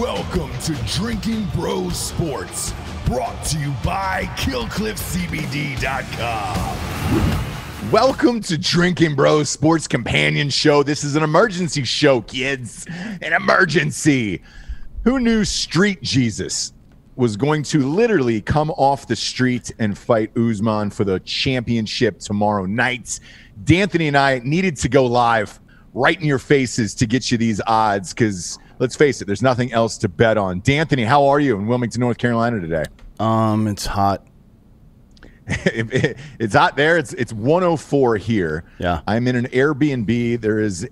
Welcome to Drinking Bros Sports, brought to you by KillCliffCBD.com. Welcome to Drinking Bros Sports Companion Show. This is an emergency show, kids. An emergency. Who knew Street Jesus was going to literally come off the street and fight Usman for the championship tomorrow night? D'Anthony and I needed to go live right in your faces to get you these odds because, let's face it, there's nothing else to bet on. D'Anthony, how are you in Wilmington, North Carolina today? It's hot. It's hot there. It's 104 here. Yeah. I'm in an Airbnb. There is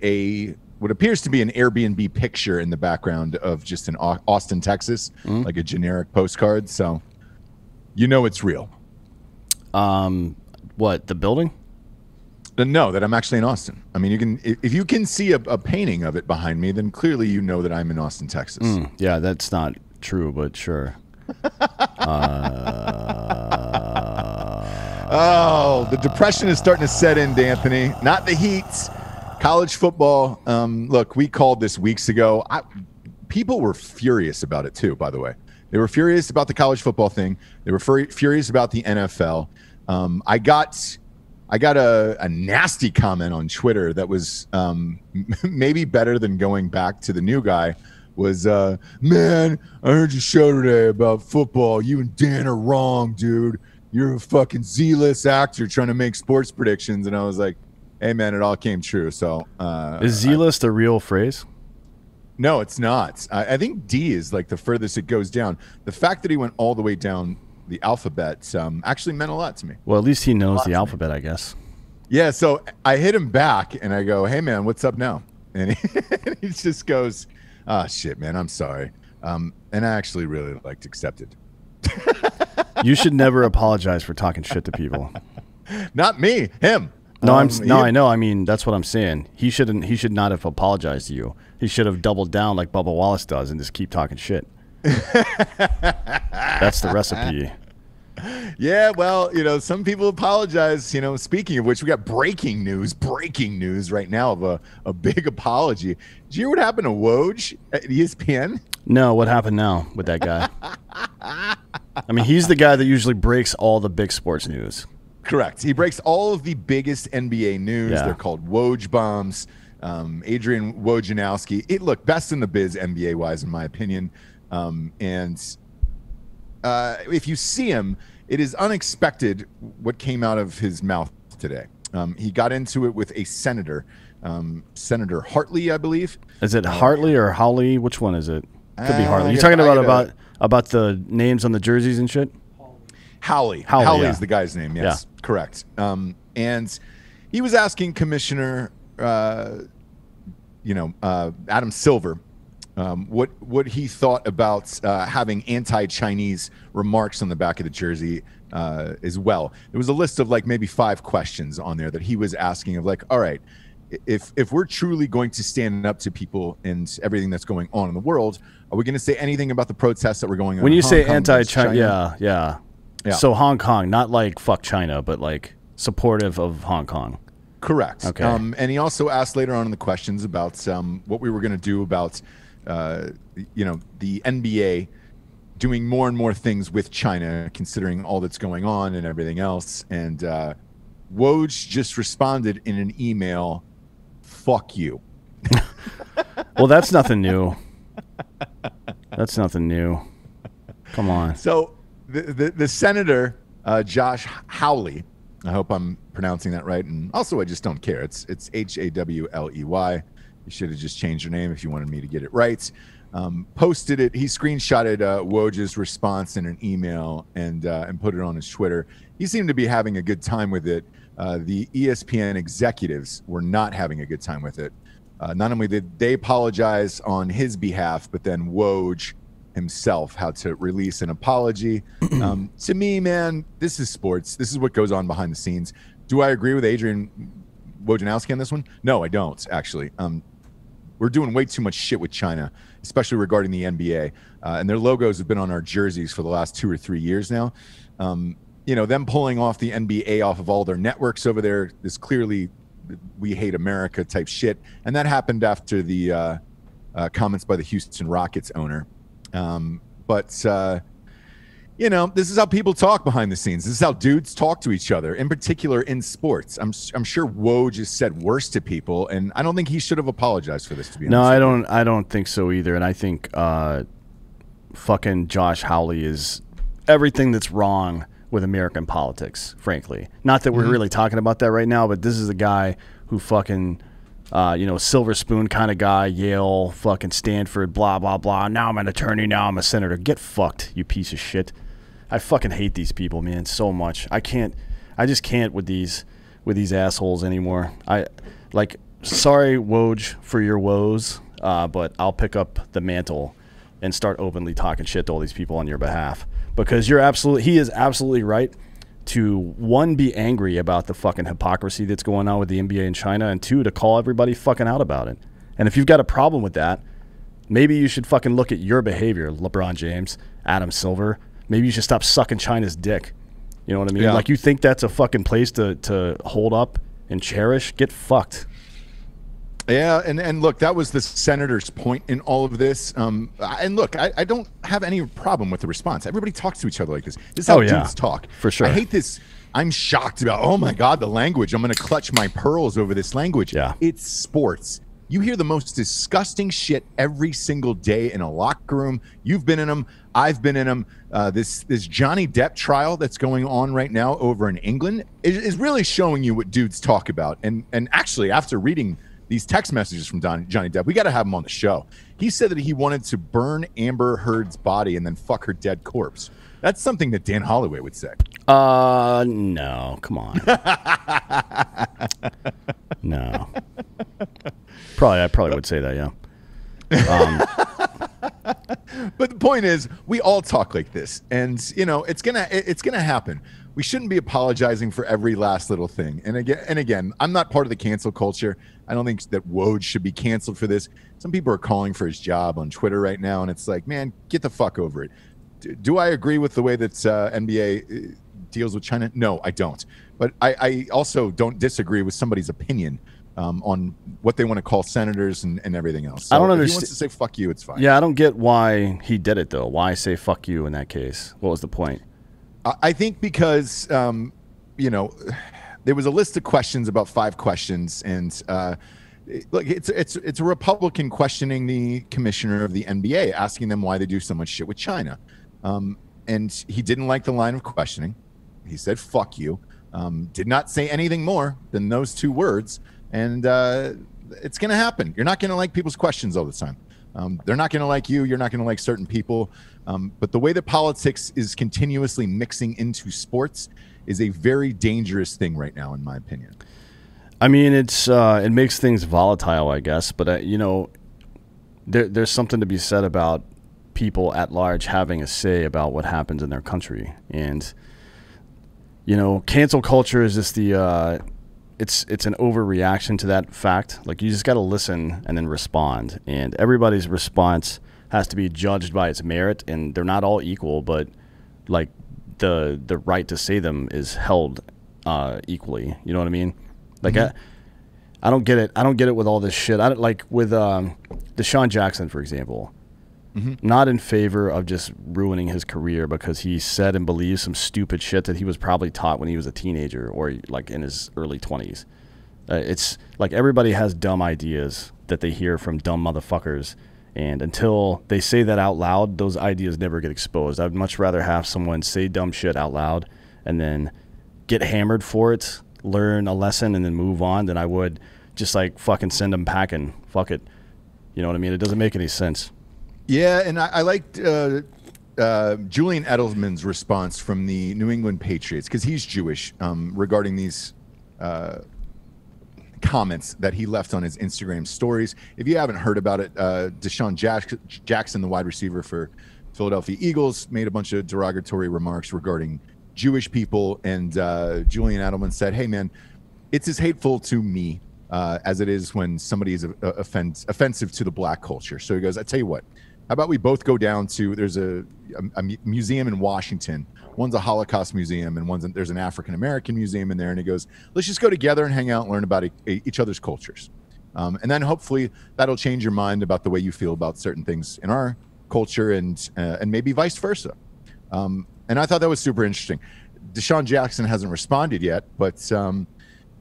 what appears to be an Airbnb picture in the background of just in Austin, Texas, like a generic postcard. So, you know, it's real. What, the building? No, that I'm actually in Austin. I mean, you can, if you can see a painting of it behind me, then clearly you know that I'm in Austin, Texas. Yeah, that's not true, but sure. Oh, the depression is starting to set in, D'Anthony. Not the heat. College football. Look, we called this weeks ago. People were furious about it too, by the way. They were furious about the college football thing. They were furious about the NFL. I got a nasty comment on Twitter that was maybe better than going back to the new guy. Was, man, I heard your show today about football. You and Dan are wrong, dude. You're a fucking Z-list actor trying to make sports predictions. And I was like, hey, man, it all came true. So is Z-list a real phrase? No, it's not. I think D is like the furthest it goes down. The fact that he went all the way down the alphabet actually meant a lot to me. Well, at least he knows the alphabet, I guess. Yeah, so I hit him back, and I go, hey, man, what's up now? And he just goes, oh, shit, man, I'm sorry. And I actually really liked accepted. You should never apologize for talking shit to people. Not me, him. No, I know. I mean, that's what I'm saying. He should not have apologized to you. He should have doubled down like Bubba Wallace does and just keep talking shit. That's the recipe. Yeah, well, you know, some people apologize. You know, speaking of which, we got breaking news right now of a big apology. Did you hear what happened to Woj at ESPN? No, what happened now with that guy? I mean, he's the guy that usually breaks all the big sports news. Correct. He breaks all of the biggest NBA news. Yeah. They're called Woj bombs. Adrian Wojnarowski. Look, best in the biz NBA-wise, in my opinion. If you see him, it is unexpected what came out of his mouth today. He got into it with a senator, Senator Hartley, I believe. Is it Hartley or Hawley? Which one is it? Could be Hartley. You're talking about the names on the jerseys and shit? Hawley. Hawley is the guy's name. Yes, yeah. Correct. And he was asking Commissioner, Adam Silver, what he thought about having anti-Chinese remarks on the back of the jersey as well. There was a list of like maybe 5 questions on there that he was asking of like, all right, if we're truly going to stand up to people and everything that's going on in the world, are we going to say anything about the protests that were going on? When you say anti-China, yeah. So Hong Kong, not like fuck China, but like supportive of Hong Kong. Correct. Okay. And he also asked later on in the questions about what we were going to do about the NBA doing more and more things with China, considering all that's going on and everything else. And Woj just responded in an email, fuck you. Well, that's nothing new. That's nothing new. Come on. So the senator, Josh Hawley, I hope I'm pronouncing that right. And also, I just don't care. It's Hawley. You should have just changed your name if you wanted me to get it right. Posted it. He screenshotted Woj's response in an email and put it on his Twitter. He seemed to be having a good time with it. The ESPN executives were not having a good time with it. Not only did they apologize on his behalf, but then Woj himself had to release an apology. To me, man, this is sports. This is what goes on behind the scenes. Do I agree with Adrian Wojnarowski on this one? No, I don't, actually. We're doing way too much shit with China, especially regarding the NBA. And their logos have been on our jerseys for the last 2 or 3 years now. You know, them pulling off the NBA off of all their networks over there is clearly we hate America type shit. And that happened after the comments by the Houston Rockets owner You know, this is how people talk behind the scenes. This is how dudes talk to each other, in particular in sports. I'm sure Woj just said worse to people, and I don't think he should have apologized for this, to be honest. No, I don't think so either. And I think fucking Josh Hawley is everything that's wrong with American politics, frankly. Not that we're really talking about that right now, but this is a guy who fucking you know, silver spoon kind of guy, Yale, fucking Stanford, blah blah blah. Now I'm an attorney, now I'm a senator. Get fucked, you piece of shit. I fucking hate these people, man, so much. I just can't with these assholes anymore. Like, sorry, Woj, for your woes, but I'll pick up the mantle and start openly talking shit to all these people on your behalf, because you're absolutely, he is absolutely right to, one, be angry about the fucking hypocrisy that's going on with the NBA in China, and two, to call everybody fucking out about it. And if you've got a problem with that, maybe you should fucking look at your behavior, LeBron James, Adam Silver. Maybe you should stop sucking China's dick. You know what I mean? Yeah. Like, you think that's a fucking place to hold up and cherish? Get fucked. Yeah, and look, that was the senator's point in all of this. And look, I don't have any problem with the response. Everybody talks to each other like this. This is how dudes talk. For sure. I hate this. I'm shocked about, oh my God, the language. I'm going to clutch my pearls over this language. Yeah. It's sports. You hear the most disgusting shit every single day in a locker room. You've been in them. I've been in them. This Johnny Depp trial that's going on right now over in England is really showing you what dudes talk about. And actually, after reading these text messages from Johnny Depp, we got to have him on the show. He said that he wanted to burn Amber Heard's body and then fuck her dead corpse. That's something that Dan Holloway would say. No, come on. No. I probably would say that, yeah. But the point is, we all talk like this, and you know it's gonna happen. We shouldn't be apologizing for every last little thing. And again, I'm not part of the cancel culture. I don't think that Woj should be canceled for this. Some people are calling for his job on Twitter right now, and it's like, man, get the fuck over it. Do I agree with the way that NBA deals with China? No, I don't. But I also don't disagree with somebody's opinion on what they want to call senators and everything else. So I don't understand. If he wants to say fuck you, it's fine. Yeah, I don't get why he did it, though. Why say fuck you in that case? What was the point? I think because, you know, there was a list of questions, about 5 questions, and look, it's a Republican questioning the commissioner of the NBA, asking them why they do so much shit with China. And he didn't like the line of questioning. He said fuck you. Did not say anything more than those 2 words. And it's going to happen. You're not going to like people's questions all the time. They're not going to like you. You're not going to like certain people. But the way that politics is continuously mixing into sports is a very dangerous thing right now, in my opinion. I mean, it's it makes things volatile, I guess. But, you know, there's something to be said about people at large having a say about what happens in their country. And, you know, cancel culture is just the it's an overreaction to that fact. Like, you just got to listen and then respond. And everybody's response has to be judged by its merit, and they're not all equal, but like the right to say them is held equally. You know what I mean? Like, I don't get it. I don't get it with all this shit. I don't, like with DeSean Jackson, for example. Not in favor of just ruining his career because he said and believed some stupid shit that he was probably taught when he was a teenager or like in his early 20s. It's like everybody has dumb ideas that they hear from dumb motherfuckers, and until they say that out loud, those ideas never get exposed. I'd much rather have someone say dumb shit out loud and then get hammered for it, learn a lesson, and then move on than I would just like fucking send them packing. Fuck it. You know what I mean? It doesn't make any sense. Yeah, and I liked Julian Edelman's response from the New England Patriots, because he's Jewish, regarding these comments that he left on his Instagram stories. If you haven't heard about it, DeSean Jackson, the wide receiver for Philadelphia Eagles, made a bunch of derogatory remarks regarding Jewish people, and Julian Edelman said, hey, man, it's as hateful to me as it is when somebody is offensive to the black culture. So he goes, I tell you what. How about we both go down to, there's a museum in Washington. One's a Holocaust museum, and there's an African-American museum in there. And he goes, let's just go together and hang out and learn about each other's cultures. And then hopefully that'll change your mind about the way you feel about certain things in our culture and maybe vice versa. And I thought that was super interesting. DeSean Jackson hasn't responded yet, but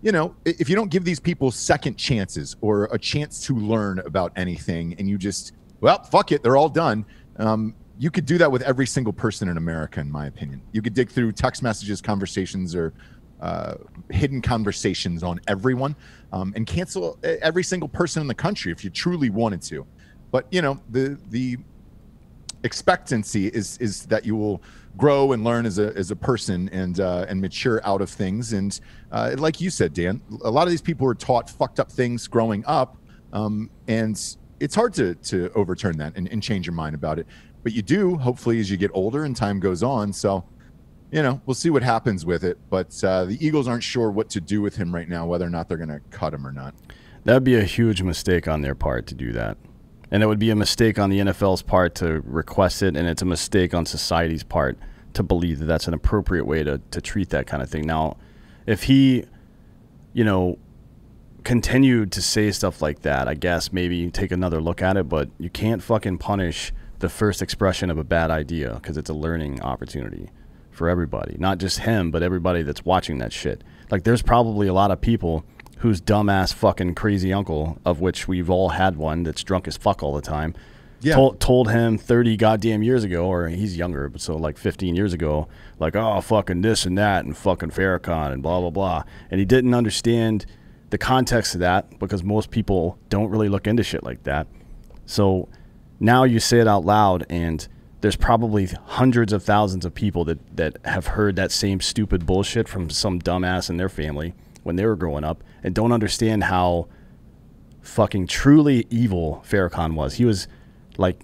you know, if you don't give these people second chances or a chance to learn about anything, and you just, well, fuck it, they're all done. You could do that with every single person in America, in my opinion. You could dig through text messages, conversations, or hidden conversations on everyone, and cancel every single person in the country if you truly wanted to. But you know, the expectancy is that you will grow and learn as a person and mature out of things. And like you said, Dan, a lot of these people were taught fucked up things growing up, and it's hard to overturn that and change your mind about it. But you do, hopefully, as you get older and time goes on. So, you know, we'll see what happens with it. But the Eagles aren't sure what to do with him right now, whether or not they're going to cut him or not. That'd be a huge mistake on their part to do that. And it would be a mistake on the NFL's part to request it, and it's a mistake on society's part to believe that that's an appropriate way to treat that kind of thing. Now, if he, you know, continued to say stuff like that, I guess maybe you take another look at it, but you can't fucking punish the first expression of a bad idea, because it's a learning opportunity for everybody. Not just him, but everybody that's watching that shit. Like, there's probably a lot of people whose dumbass fucking crazy uncle, of which we've all had one that's drunk as fuck all the time, yeah, told him 30 goddamn years ago, or he's younger, but so like 15 years ago, like, oh, fucking this and that and fucking Farrakhan and blah, blah, blah. And he didn't understand the context of that, because most people don't really look into shit like that. So now you say it out loud, and there's probably hundreds of thousands of people that have heard that same stupid bullshit from some dumbass in their family when they were growing up, and don't understand how fucking truly evil Farrakhan was. He was like,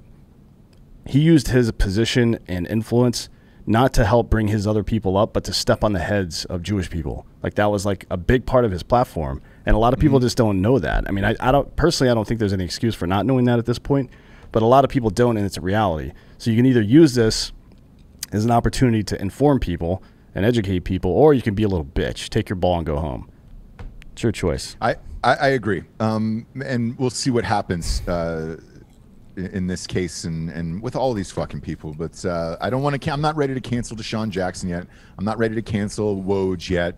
he used his position and influence not to help bring his other people up, but to step on the heads of Jewish people. Like, that was like a big part of his platform. And a lot of people just don't know that. I mean, I don't think there's any excuse for not knowing that at this point, but a lot of people don't, and it's a reality. So you can either use this as an opportunity to inform people and educate people, or you can be a little bitch, take your ball and go home. It's your choice. I agree, and we'll see what happens in this case and with all these fucking people. But I don't want to. I'm not ready to cancel DeSean Jackson yet. I'm not ready to cancel Woj yet.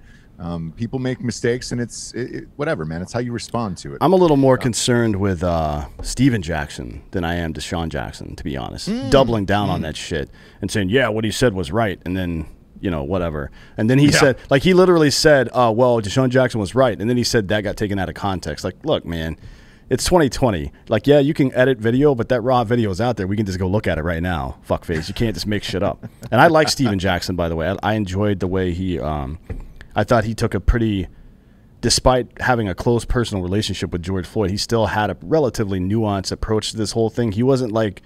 People make mistakes, and it's whatever, man. It's how you respond to it. I'm a little more concerned with Steven Jackson than I am DeSean Jackson, to be honest. Doubling down on that shit and saying, yeah, what he said was right, and then, you know, whatever. And then he said, like, he literally said, oh, well, DeSean Jackson was right. And then he said that got taken out of context. Like, look, man, it's 2020. Like, yeah, you can edit video, but that raw video is out there. We can just go look at it right now. Fuckface. You can't just make shit up. And I like Steven Jackson, by the way. I enjoyed the way he, I thought he took a pretty, despite having a close personal relationship with George Floyd, he still had a relatively nuanced approach to this whole thing. He wasn't like,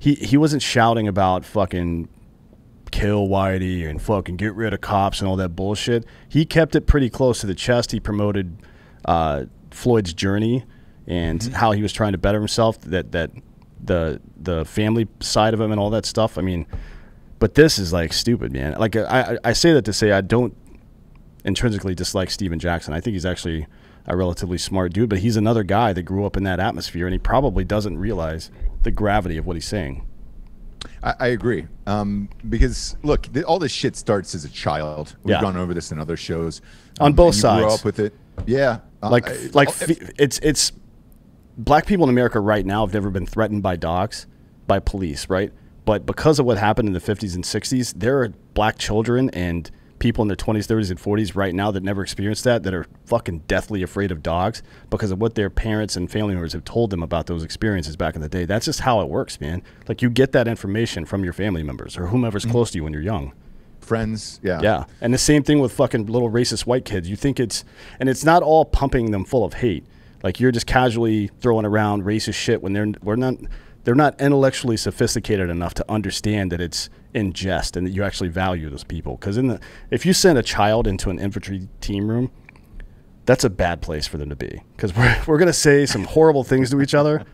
he wasn't shouting about fucking kill Whitey and fucking get rid of cops and all that bullshit. He kept it pretty close to the chest. He promoted Floyd's journey and how he was trying to better himself, the family side of him and all that stuff. I mean, but this is like stupid, man. Like, I say that to say I don't intrinsically dislike Steven Jackson. I think he's actually a relatively smart dude, but he's another guy that grew up in that atmosphere, and he probably doesn't realize the gravity of what he's saying. I agree, because look, all this shit starts as a child. We've gone over this in other shows. On both sides, grew up with it. Yeah, it's black people in America right now have never been threatened by dogs, by police, right? But because of what happened in the 50s and 60s, there are black children and people in their 20s, 30s, and 40s right now that never experienced that are fucking deathly afraid of dogs because of what their parents and family members have told them about those experiences back in the day. That's just how it works, man. Like, you get that information from your family members or whomever's close to you when you're young. Friends, yeah. Yeah, and the same thing with fucking little racist white kids. You think it's, and it's not all pumping them full of hate. Like, you're just casually throwing around racist shit when they're not intellectually sophisticated enough to understand that it's in jest and that you actually value those people. Because if you send a child into an infantry team room, that's a bad place for them to be. Because we're going to say some horrible things to each other,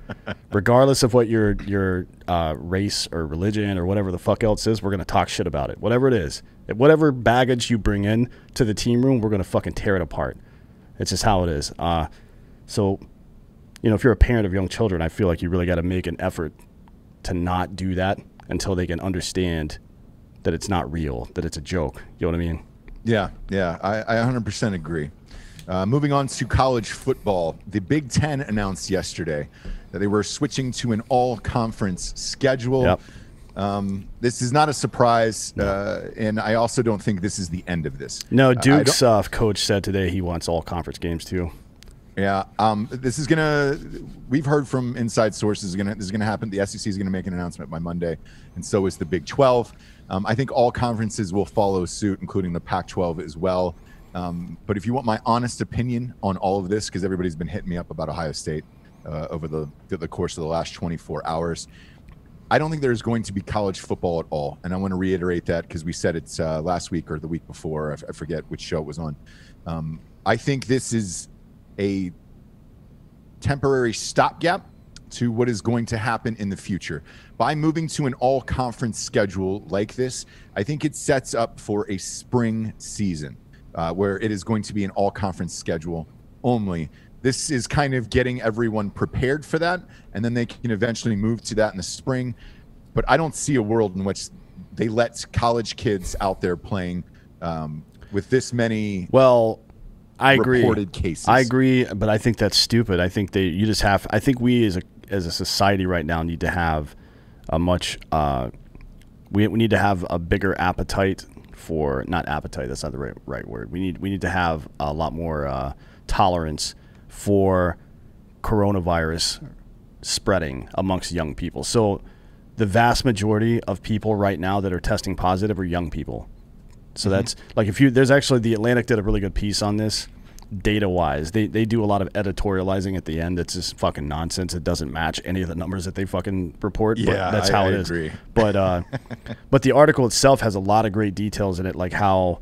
regardless of what your race or religion or whatever the fuck else is. We're going to talk shit about it, whatever it is. Whatever baggage you bring in to the team room, we're going to fucking tear it apart. It's just how it is. So, you know, if you're a parent of young children, I feel like you really got to make an effort to not do that until they can understand that it's not real, that it's a joke. You know what I mean? Yeah, yeah, I 100% agree. Moving on to college football, the Big Ten announced yesterday that they were switching to an all-conference schedule. Yep. This is not a surprise, and I also don't think this is the end of this. No, Duke's coach said today he wants all-conference games too. Yeah, this is gonna. We've heard from inside sources. This is gonna happen. The SEC is gonna make an announcement by Monday, and so is the Big 12. I think all conferences will follow suit, including the Pac-12 as well. But if you want my honest opinion on all of this, because everybody's been hitting me up about Ohio State over the course of the last 24 hours, I don't think there's going to be college football at all. And I want to reiterate that because we said it last week or the week before. I forget which show it was on. I think this is a temporary stopgap to what is going to happen in the future. By moving to an all-conference schedule like this, I think it sets up for a spring season where it is going to be an all-conference schedule only. This is kind of getting everyone prepared for that, and then they can eventually move to that in the spring. But I don't see a world in which they let college kids out there playing with this many... Well, I agree. Reported cases. I agree, but I think that's stupid. I think you just have. I think we as a society right now need to have a much. We need to have a bigger appetite for not appetite. That's not the right word. We need to have a lot more tolerance for coronavirus spreading amongst young people. So the vast majority of people right now that are testing positive are young people. So that's like there's actually The Atlantic did a really good piece on this data wise. They do a lot of editorializing at the end. It's just fucking nonsense. It doesn't match any of the numbers that they fucking report. Yeah, but that's how it is. Agree. But but the article itself has a lot of great details in it, like how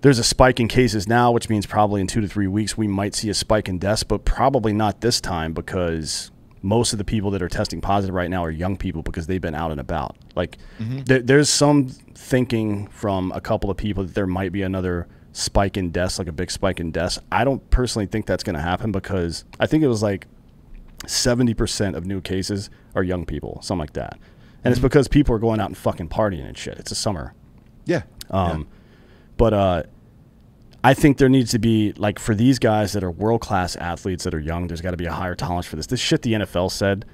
there's a spike in cases now, which means probably in 2 to 3 weeks we might see a spike in deaths, but probably not this time because most of the people that are testing positive right now are young people because they've been out and about. Like there's some thinking from a couple of people that there might be another spike in deaths, like a big spike in deaths. I don't personally think that's going to happen because I think it was like 70% of new cases are young people, something like that. And it's because people are going out and fucking partying and shit. It's a summer. Yeah. But I think there needs to be, like, for these guys that are world-class athletes that are young, there's got to be a higher tolerance for this. This shit the NFL said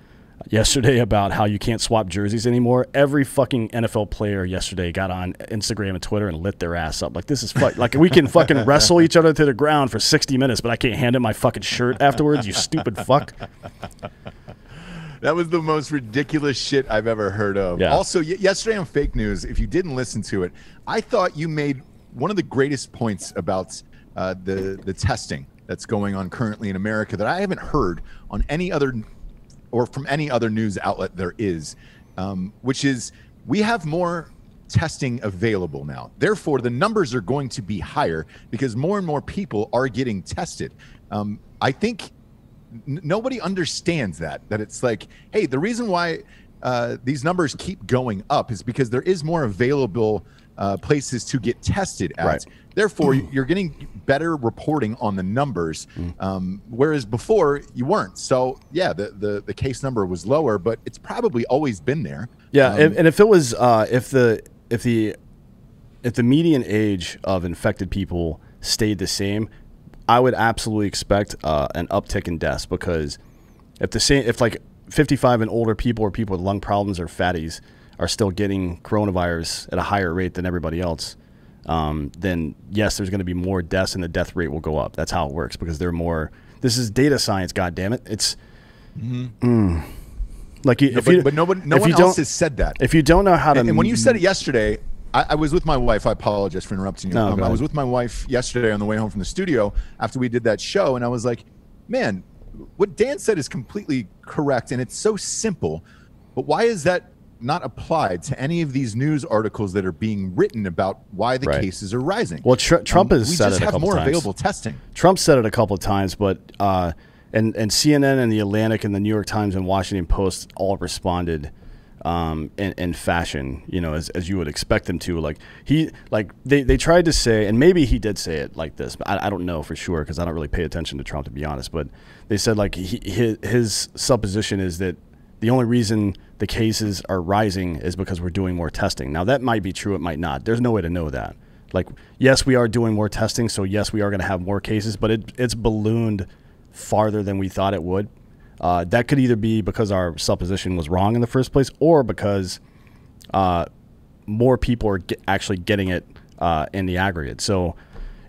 yesterday about how you can't swap jerseys anymore. Every fucking NFL player yesterday got on Instagram and Twitter and lit their ass up. Like, this is fuck. Like, we can fucking wrestle each other to the ground for 60 minutes, but I can't hand in my fucking shirt afterwards, you stupid fuck. That was the most ridiculous shit I've ever heard of. Yeah. Also, yesterday on Fake News, if you didn't listen to it, I thought you made one of the greatest points about the testing that's going on currently in America that I haven't heard on any other or from any other news outlet there is, which is we have more testing available now. Therefore, the numbers are going to be higher because more and more people are getting tested. I think nobody understands that it's like, hey, the reason why these numbers keep going up is because there is more available places to get tested at. Right. Therefore, you're getting better reporting on the numbers, whereas before you weren't. So yeah, the case number was lower, but it's probably always been there. Yeah, and if it was, if the median age of infected people stayed the same, I would absolutely expect an uptick in deaths because if like 55 and older people or people with lung problems or fatties are still getting coronavirus at a higher rate than everybody else, then yes, there's going to be more deaths and the death rate will go up. That's how it works because they're more. This is data science, goddammit. It's like no one else has said that. If you don't know how to, and when you said it yesterday, I was with my wife. I apologize for interrupting you. No, I was with my wife yesterday on the way home from the studio after we did that show, and I was like, man, what Dan said is completely correct, and it's so simple. But why is that not applied to any of these news articles that are being written about why the cases are rising? Well, Trump has said it a couple times. We just have more available testing. Trump said it a couple of times, but and CNN and The Atlantic and The New York Times and Washington Post all responded in fashion, you know, as you would expect them to. Like they tried to say, and maybe he did say it like this, but I don't know for sure because I don't really pay attention to Trump, to be honest. But they said like his supposition is that the only reason the cases are rising is because we're doing more testing. Now, that might be true. It might not. There's no way to know that. Like, yes, we are doing more testing, so yes, we are going to have more cases, but it's ballooned farther than we thought it would. That could either be because our supposition was wrong in the first place, or because more people are actually getting it in the aggregate. So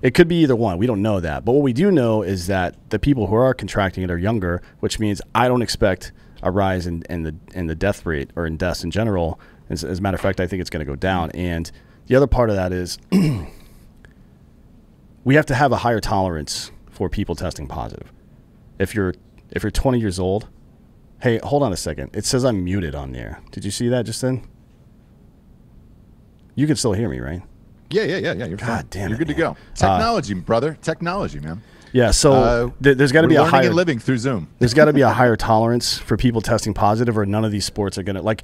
it could be either one. We don't know that. But what we do know is that the people who are contracting it are younger, which means I don't expect a rise in the death rate or in deaths in general. As a matter of fact, I think it's going to go down. And the other part of that is we have to have a higher tolerance for people testing positive. If you're 20 years old, hey, hold on a second. It says I'm muted on there. Did you see that just then? You can still hear me, right? Yeah. You're God damn it, you're good to go. Technology, brother. Technology, man. Yeah, so there's got to be a higher living through Zoom. There's got to be a higher tolerance for people testing positive, or none of these sports are going to like.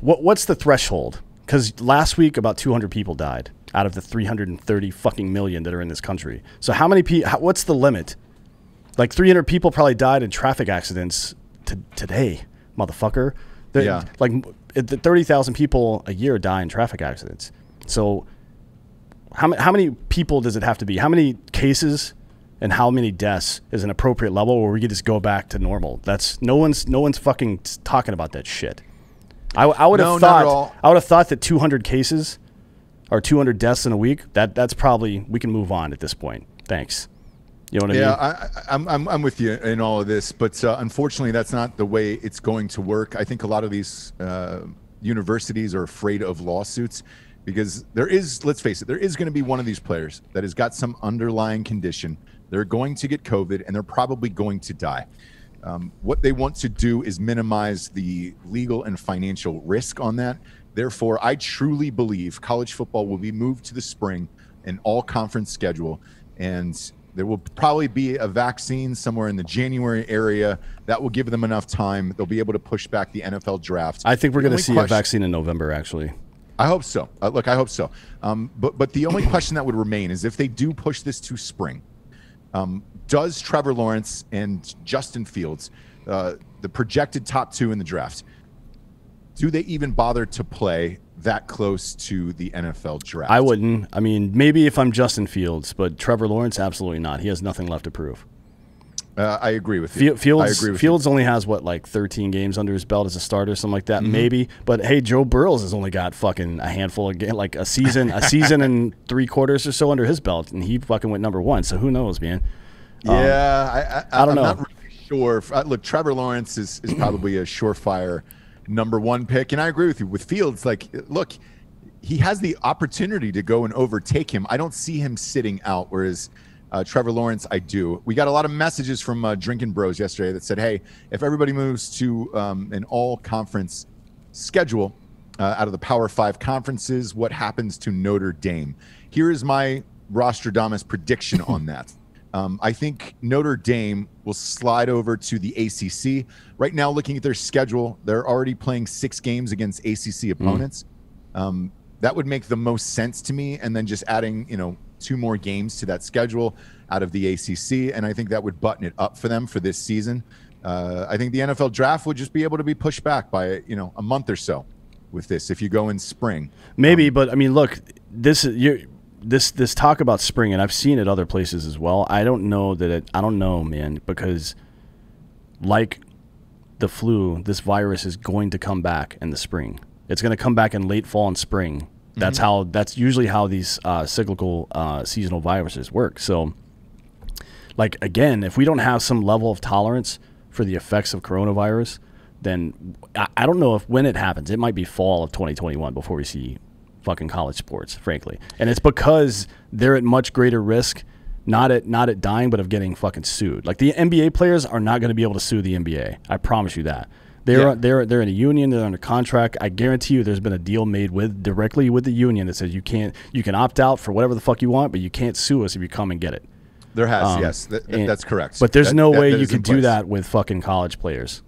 What's the threshold? Because last week about 200 people died out of the 330 fucking million that are in this country. So how many people? What's the limit? Like 300 people probably died in traffic accidents today, motherfucker. Yeah. Like 30,000 people a year die in traffic accidents. So how many people does it have to be? How many cases and how many deaths is an appropriate level where we could just go back to normal? That's no one's fucking talking about that shit. I would have thought that 200 cases or 200 deaths in a week, that's probably we can move on at this point. Thanks. You know what I mean? Yeah, I'm with you in all of this, but unfortunately, that's not the way it's going to work. I think a lot of these universities are afraid of lawsuits because there is, let's face it, there is going to be one of these players that has got some underlying condition. They're going to get COVID and they're probably going to die. What they want to do is minimize the legal and financial risk on that. Therefore, I truly believe college football will be moved to the spring, an all-conference schedule, and there will probably be a vaccine somewhere in the January area that will give them enough time. They'll be able to push back the NFL draft. I think we're going to see a vaccine in November, actually. I hope so. Look, I hope so. But the only question that would remain is if they do push this to spring, does Trevor Lawrence and Justin Fields, the projected top two in the draft, do they even bother to play that close to the NFL draft? I wouldn't. I mean, maybe if I'm Justin Fields, but Trevor Lawrence, absolutely not. He has nothing left to prove. I agree with you. Fields only has, what, like 13 games under his belt as a starter, something like that, maybe. But, hey, Joe Burrows has only got fucking a handful of games, like a season and 3/4 or so under his belt, and he fucking went #1. So who knows, man? Yeah, I don't know. I'm not really sure. Look, Trevor Lawrence is probably a surefire #1 pick, and I agree with you. With Fields, like, look, he has the opportunity to go and overtake him. I don't see him sitting out, whereas Trevor Lawrence, I do. We got a lot of messages from Drinking Bros yesterday that said, hey, if everybody moves to an all-conference schedule out of the Power 5 conferences, what happens to Notre Dame? Here is my Rostradamus prediction on that. I think Notre Dame will slide over to the ACC. Right now, looking at their schedule, they're already playing 6 games against ACC opponents. That would make the most sense to me. And then just adding, you know, 2 more games to that schedule out of the ACC. And I think that would button it up for them for this season. I think the NFL draft would just be able to be pushed back by, you know, a month or so with this. If you go in spring, maybe, but I mean, look, this talk about spring, and I've seen it other places as well. I don't know that it, I don't know, man, because like the flu, this virus is going to come back in the spring. It's going to come back in late fall and spring. That's how, that's usually how these cyclical seasonal viruses work. So like, again, if we don't have some level of tolerance for the effects of coronavirus, then I don't know if when it happens, it might be fall of 2021 before we see fucking college sports, frankly. And it's because they're at much greater risk, not at dying, but of getting fucking sued. Like the NBA players are not going to be able to sue the NBA. I promise you that. They're in a union, they're under contract. I guarantee you there's been a deal made directly with the union that says you can opt out for whatever the fuck you want, but you can't sue us if you come and get it. There has, yes. That's correct. But there's no way you can do that with fucking college players.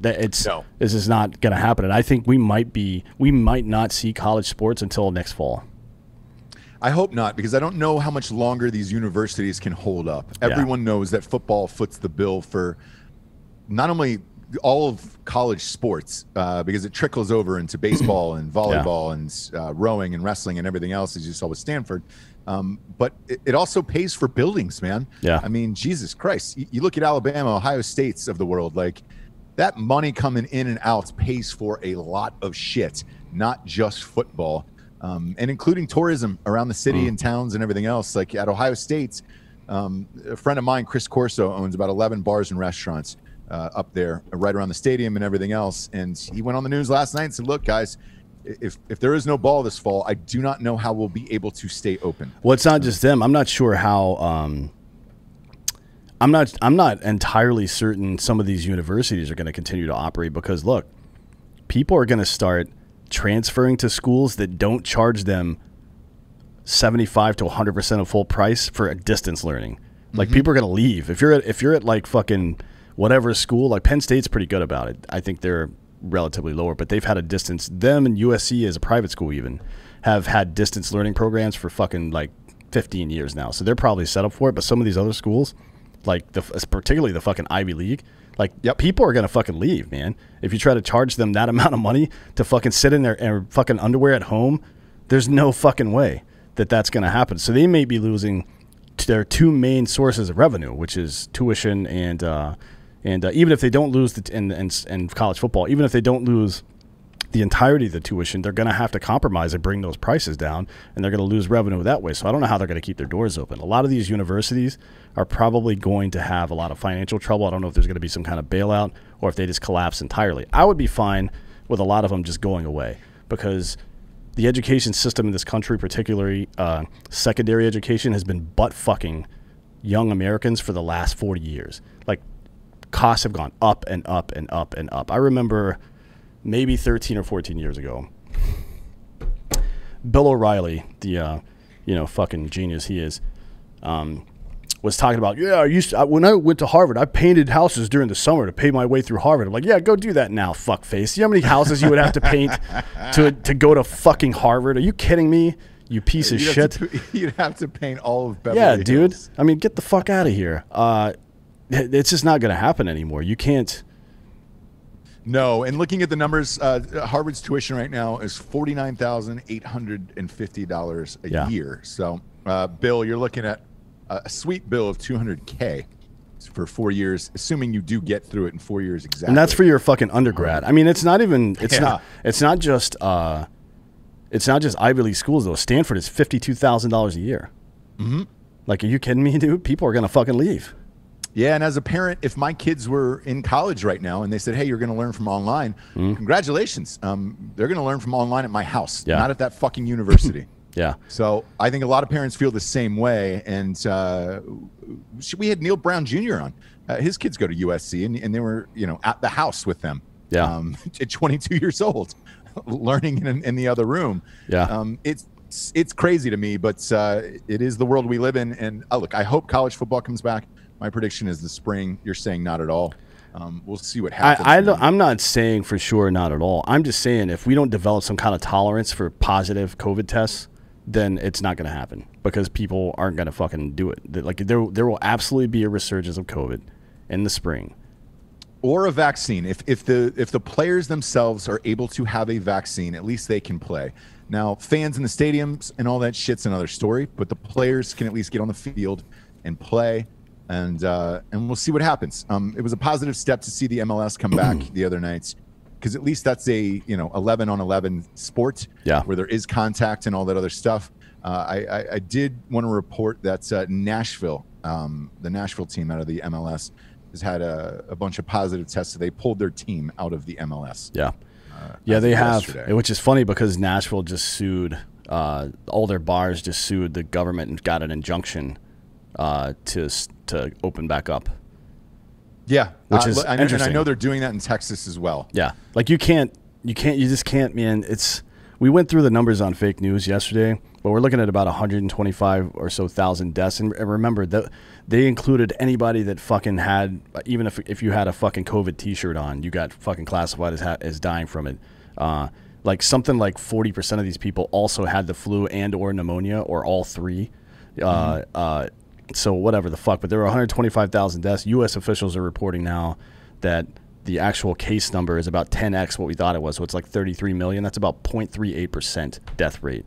This is not going to happen, and I think we might not see college sports until next fall. I hope not, because I don't know how much longer these universities can hold up. Everyone knows that football foots the bill for not only all of college sports, because it trickles over into baseball and volleyball and rowing and wrestling and everything else, as you saw with Stanford. But it also pays for buildings, man. Yeah. I mean, Jesus Christ. You look at Alabama, Ohio States of the world, like that money coming in and out pays for a lot of shit, not just football, and including tourism around the city and towns and everything else. Like at Ohio State, a friend of mine, Chris Corso, owns about 11 bars and restaurants up there, right around the stadium and everything else. And he went on the news last night and said, look, guys, if there is no ball this fall, I do not know how we'll be able to stay open. Well, it's not just them. I'm not sure how I'm not entirely certain some of these universities are going to continue to operate, because, look, people are going to start transferring to schools that don't charge them 75 to 100% of full price for a distance learning. Like, people are going to leave. If you're at like fucking whatever school, like Penn State's pretty good about it. I think they're relatively lower, but they've had a distance. Them and USC as a private school even have had distance learning programs for fucking like 15 years now. So they're probably set up for it. But some of these other schools, like particularly the fucking Ivy League, like people are going to fucking leave, man. If you try to charge them that amount of money to fucking sit in their fucking underwear at home, there's no fucking way that that's going to happen. So they may be losing their two main sources of revenue, which is tuition and even if they don't lose in college football, even if they don't lose the entirety of the tuition, they're going to have to compromise and bring those prices down, and they're going to lose revenue that way. So I don't know how they're going to keep their doors open. A lot of these universities are probably going to have a lot of financial trouble. I don't know if there's going to be some kind of bailout or if they just collapse entirely. I would be fine with a lot of them just going away, because the education system in this country, particularly secondary education, has been butt-fucking young Americans for the last 40 years. Like, costs have gone up and up and up and up. I remember maybe 13 or 14 years ago, Bill O'Reilly, the you know, fucking genius he is, was talking about, yeah, when I went to Harvard, I painted houses during the summer to pay my way through Harvard. I'm like, yeah, go do that now, fuckface. See how many houses you would have to paint to go to fucking Harvard? Are you kidding me? You piece of shit. You'd have to paint all of Beverly Hills. Yeah, dude. I mean, get the fuck out of here. It's just not going to happen anymore. You can't. No, and looking at the numbers, Harvard's tuition right now is $49,850 a year. So, Bill, you're looking at a sweet bill of $200K for 4 years, assuming you do get through it in 4 years exactly. And that's for your fucking undergrad. I mean, it's not just Ivy League schools though. Stanford is $52,000 a year. Like, are you kidding me, dude? People are gonna fucking leave. Yeah, and as a parent, if my kids were in college right now and they said, hey, you're going to learn from online, congratulations. They're going to learn from online at my house, not at that fucking university. So I think a lot of parents feel the same way. And we had Neil Brown Jr. on. His kids go to USC, and they were, you know, at the house with them at 22 years old, learning in the other room. It's crazy to me, but it is the world we live in. And look, I hope college football comes back. My prediction is the spring. You're saying not at all. We'll see what happens. I'm not saying for sure not at all. I'm just saying if we don't develop some kind of tolerance for positive COVID tests, then it's not going to happen, because people aren't going to fucking do it. Like, there will absolutely be a resurgence of COVID in the spring. Or a vaccine. If the players themselves are able to have a vaccine, at least they can play. Now, fans in the stadiums and all that shit's another story, but the players can at least get on the field and play. And we'll see what happens. It was a positive step to see the MLS come back the other night, because at least that's a, you know, 11-on-11 sport where there is contact and all that other stuff. I did want to report that Nashville, the Nashville team out of the MLS, has had a bunch of positive tests. So they pulled their team out of the MLS. Yeah, they have, which is funny because Nashville just sued all their bars, just sued the government and got an injunction to open back up. Which is interesting. And I know they're doing that in Texas as well. Like, you just can't, man. We went through the numbers on fake news yesterday, but we're looking at about 125 or so thousand deaths. And remember that they included anybody that fucking had, even if you had a fucking COVID t-shirt on, you got fucking classified as dying from it. Like, something like 40% of these people also had the flu and or pneumonia or all three. So whatever the fuck, but there were 125,000 deaths. U.S. officials are reporting now that the actual case number is about 10x what we thought it was. So it's like 33 million. That's about 0.38% death rate.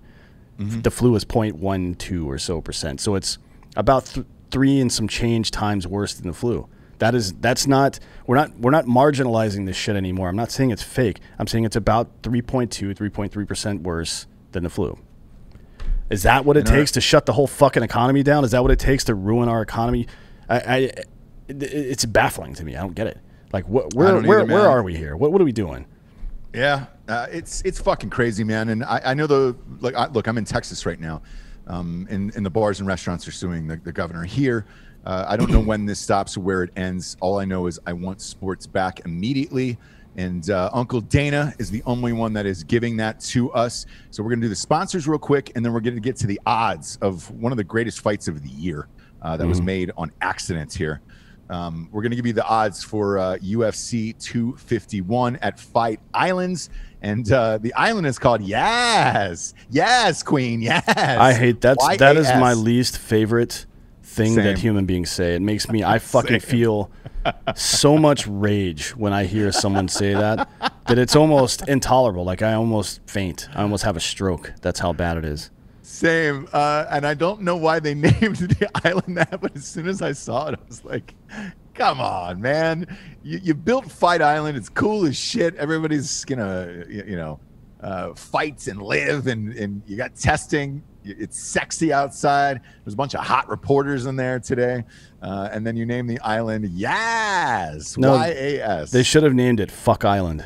Mm-hmm. The flu is 0.12 or so percent. So it's about 3 and some change times worse than the flu. That is, that's not, we're not marginalizing this shit anymore. I'm not saying it's fake. I'm saying it's about 3.2, 3.3% worse than the flu. Is that what it takes to shut the whole fucking economy down? Is that what it takes to ruin our economy? It's baffling to me. I don't get it. Like, where are we here? What are we doing? Yeah, it's fucking crazy, man. And I know the look. I'm in Texas right now, and the bars and restaurants are suing the governor here. I don't know when this stops or where it ends. All I know is I want sports back immediately. And Uncle Dana is the only one that is giving that to us. So we're going to do the sponsors real quick, and then we're going to get to the odds of one of the greatest fights of the year that was made on accident here. We're going to give you the odds for UFC 251 at Fight Islands. And the island is called Yas. Yas, Queen. Yas. I hate that. That is my least favorite thing that human beings say. It makes me, I fucking feel so much rage when I hear someone say that, that it's almost intolerable. Like I almost faint. I almost have a stroke. That's how bad it is. Same. And I don't know why they named the island that, but as soon as I saw it, I was like, come on, man. You built Fight Island. It's cool as shit. Everybody's gonna, you know, fights and live, and you got testing. It's sexy outside. There's a bunch of hot reporters in there today. And then you name the island Yas. No, Y-A-S. They should have named it Fuck Island.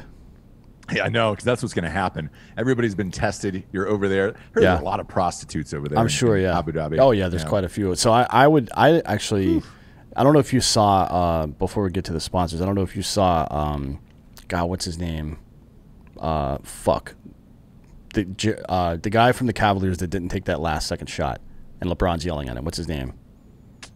Yeah, I know, because that's what's going to happen. Everybody's been tested. You're over there. There's a lot of prostitutes over there. I'm sure, yeah. Abu Dhabi. Oh, yeah, there's quite a few. So I actually, I don't know if you saw, before we get to the sponsors, I don't know if you saw, God, what's his name? The guy from the Cavaliers that didn't take that last second shot, and LeBron's yelling at him. What's his name?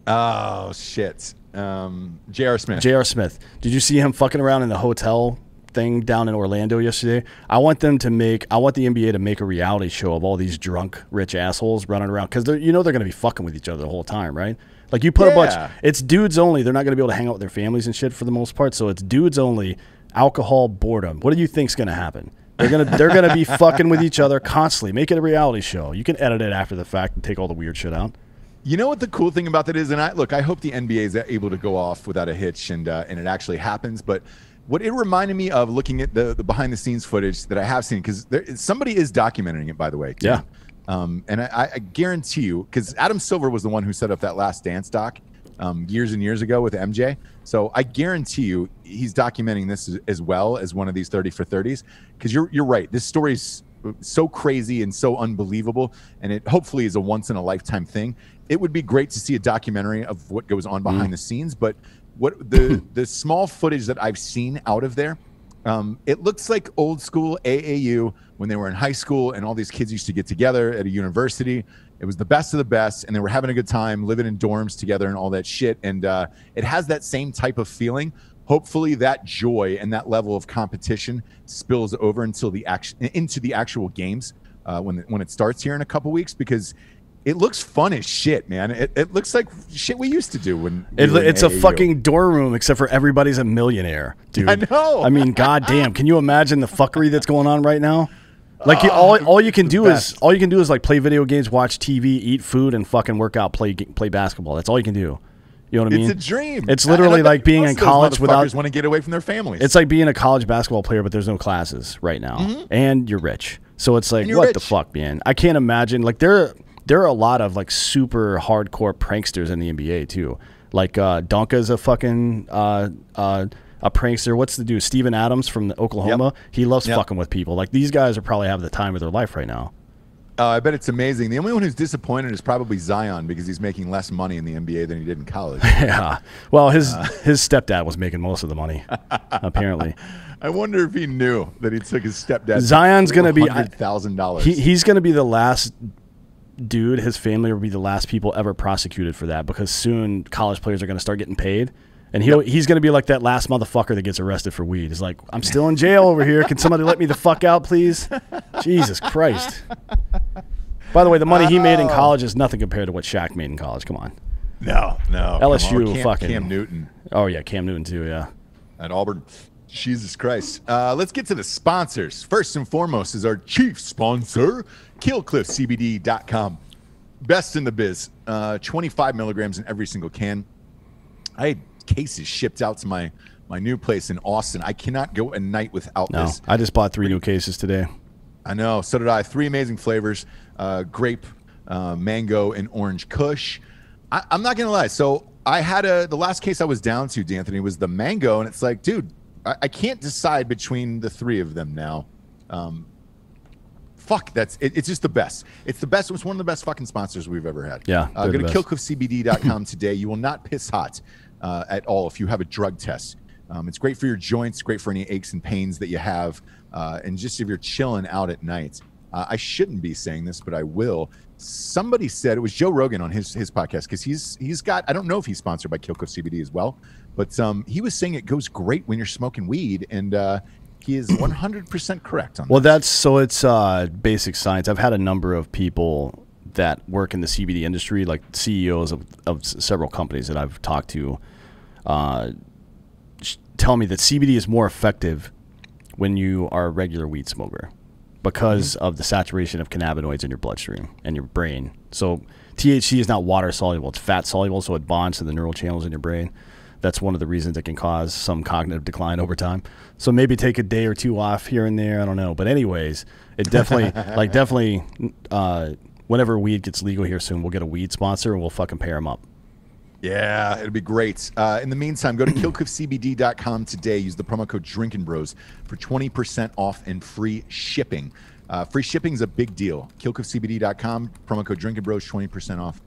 Oh, shit. J.R. Smith. J.R. Smith. Did you see him fucking around in the hotel thing down in Orlando yesterday? I want them to make, I want the NBA to make a reality show of all these drunk, rich assholes running around, because you know they're going to be fucking with each other the whole time, right? Like you put a bunch, it's dudes only. They're not going to be able to hang out with their families and shit for the most part, so it's dudes only, alcohol, boredom. What do you think's going to happen? They're gonna be fucking with each other constantly. Make it a reality show. You can edit it after the fact and take all the weird shit out. You know what the cool thing about that is, and I look, I hope the NBA is able to go off without a hitch, and it actually happens. But what it reminded me of, looking at the behind the scenes footage that I have seen, because somebody is documenting it, by the way. Too. Yeah. And I guarantee you, because Adam Silver was the one who set up that Last Dance doc years and years ago with MJ. So I guarantee you he's documenting this as well as one of these 30 for 30s, because you're right. This story is so crazy and so unbelievable, and it hopefully is a once in a lifetime thing. It would be great to see a documentary of what goes on behind the scenes, but what the small footage that I've seen out of there, it looks like old school AAU when they were in high school and all these kids used to get together at a university. It was the best of the best, and they were having a good time living in dorms together and all that shit. And it has that same type of feeling. Hopefully that joy and that level of competition spills over until the actual games when it starts here in a couple weeks, because it looks fun as shit, man. It looks like shit we used to do when it's a fucking dorm room, except for everybody's a millionaire, dude. I know. I mean, goddamn, can you imagine the fuckery that's going on right now? Like all you can do is like play video games, watch TV, eat food, and fucking work out, play basketball. That's all you can do. You know what I mean? It's a dream. It's literally like being in college without want to get away from their families. It's like being a college basketball player, but there's no classes right now, and you're rich. So it's like, what the fuck, man? I can't imagine. Like there are a lot of like super hardcore pranksters in the NBA too. Like Donka's a fucking a prankster. What's the dude? Steven Adams from Oklahoma. Yep. He loves fucking with people. Like these guys are probably having the time of their life right now. I bet it's amazing. The only one who's disappointed is probably Zion, because he's making less money in the NBA than he did in college. Yeah. Well, his stepdad was making most of the money, apparently. I wonder if he knew that he took his stepdad. Zion's going to be $100,000. He's going to be the last dude. His family will be the last people ever prosecuted for that, because soon college players are going to start getting paid. And he's going to be like that last motherfucker that gets arrested for weed. He's like, I'm still in jail over here. Can somebody let me the fuck out, please? Jesus Christ. By the way, the money he made in college is nothing compared to what Shaq made in college. Come on. No, no. LSU, Cam Newton. Oh, yeah, Cam Newton too, yeah. At Auburn. Jesus Christ. Let's get to the sponsors. First and foremost is our chief sponsor, KillCliffCBD.com. Best in the biz. 25 milligrams in every single can. I had cases shipped out to my new place in Austin. I cannot go a night without this. I just bought 3 new cases today. I know. So did I. 3 amazing flavors. Grape, mango, and orange kush. I'm not going to lie. So I had the last case I was down to, D'Anthony, was the mango. And it's like, dude, I can't decide between the 3 of them now. Fuck, it's just the best. It's the best. It's one of the best fucking sponsors we've ever had. Yeah. Go to KillCliffCBD.com today. You will not piss hot at all if you have a drug test. It's great for your joints, great for any aches and pains that you have, and just if you're chilling out at night. I shouldn't be saying this, but I will. Somebody said, it was Joe Rogan on his podcast, because he's got, I don't know if he's sponsored by KillCliff CBD as well, but he was saying it goes great when you're smoking weed, and he is 100% correct on that. Well, it's basic science. I've had a number of people that work in the CBD industry, like CEOs of several companies that I've talked to, tell me that CBD is more effective when you are a regular weed smoker because of the saturation of cannabinoids in your bloodstream and your brain. So THC is not water soluble, it's fat soluble, so it bonds to the neural channels in your brain. That's one of the reasons it can cause some cognitive decline over time. So maybe take a day or 2 off here and there, I don't know. But anyways, it definitely whenever weed gets legal here soon, we'll get a weed sponsor and we'll fucking pair them up. Yeah, it'd be great. In the meantime, go to KillCliffCBD.com today. Use the promo code Drinking Bros for 20% off and free shipping. Free shipping is a big deal. KillCliffCBD.com, promo code Drinking Bros, 20% off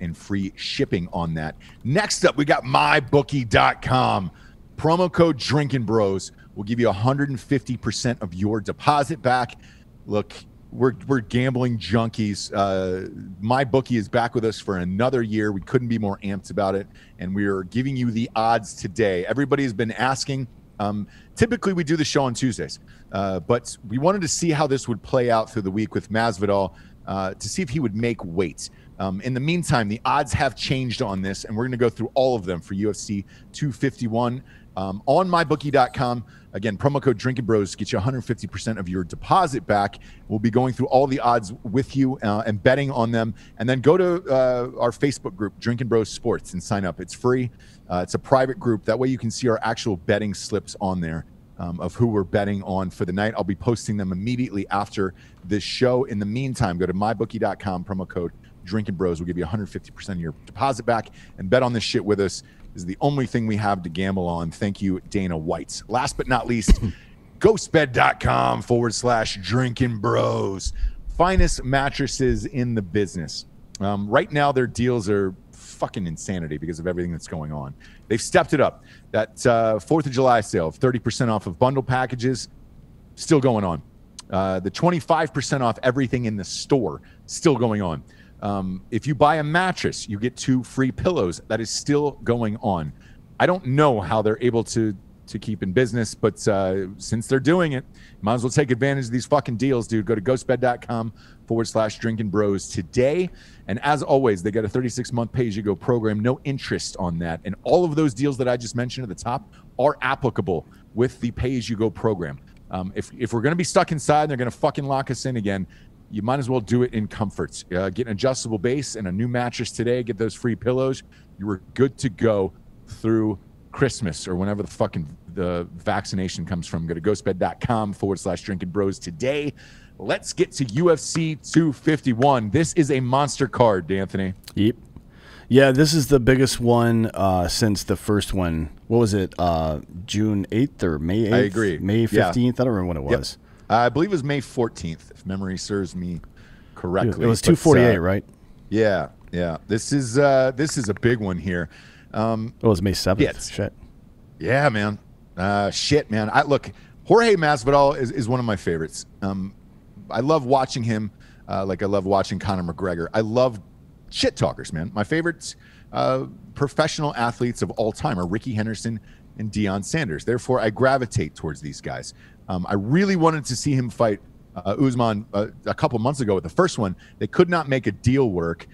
and free shipping on that. Next up, we got mybookie.com. Promo code Drinking Bros will give you 150% of your deposit back. Look, we're gambling junkies. MyBookie is back with us for another year. We couldn't be more amped about it, and we are giving you the odds today. Everybody has been asking. Typically, we do the show on Tuesdays, but we wanted to see how this would play out through the week with Masvidal to see if he would make weight. In the meantime, the odds have changed on this, and we're going to go through all of them for UFC 251. On mybookie.com, again, promo code Drinking Bros gets you 150% of your deposit back. We'll be going through all the odds with you and betting on them. And then go to our Facebook group, Drinking Bros Sports, and sign up. It's free. It's a private group. That way you can see our actual betting slips on there of who we're betting on for the night. I'll be posting them immediately after this show. In the meantime, go to mybookie.com, promo code Drinking Bros. We'll give you 150% of your deposit back and bet on this shit with us. Is the only thing we have to gamble on. Thank you, Dana White. Last but not least, ghostbed.com/Drinking Bros. Finest mattresses in the business. Right now, their deals are fucking insanity because of everything that's going on. They've stepped it up. That 4th of July sale, 30% off of bundle packages, still going on. The 25% off everything in the store, still going on. If you buy a mattress, you get 2 free pillows. That is still going on. I don't know how they're able to keep in business, but since they're doing it, might as well take advantage of these fucking deals, dude. Go to ghostbed.com /Drinking Bros today. And as always, they got a 36-month pay-as-you-go program, no interest on that. And all of those deals that I just mentioned at the top are applicable with the pay-as-you-go program. If we're going to be stuck inside and they're going to fucking lock us in again, you might as well do it in comfort. Get an adjustable base and a new mattress today. Get those free pillows. You were good to go through Christmas or whenever the fucking vaccination comes from. Go to ghostbed.com /Drinking Bros today. Let's get to UFC 251. This is a monster card, D'Anthony. Yep. Yeah, this is the biggest one since the first one. What was it, June 8th or May 8th? I agree. May 15th? Yeah. I don't remember when it was. Yep. I believe it was May 14th, if memory serves me correctly. It was 248, right? Yeah, yeah. This is a big one here. It was May 7th. Yeah. Shit. Yeah, man. Shit, man. Look, Jorge Masvidal is one of my favorites. I love watching him. Like I love watching Conor McGregor. I love shit talkers, man. My favorites, professional athletes of all time are Ricky Henderson and Deion Sanders. Therefore, I gravitate towards these guys. I really wanted to see him fight Usman a couple months ago with the first one. They could not make a deal work.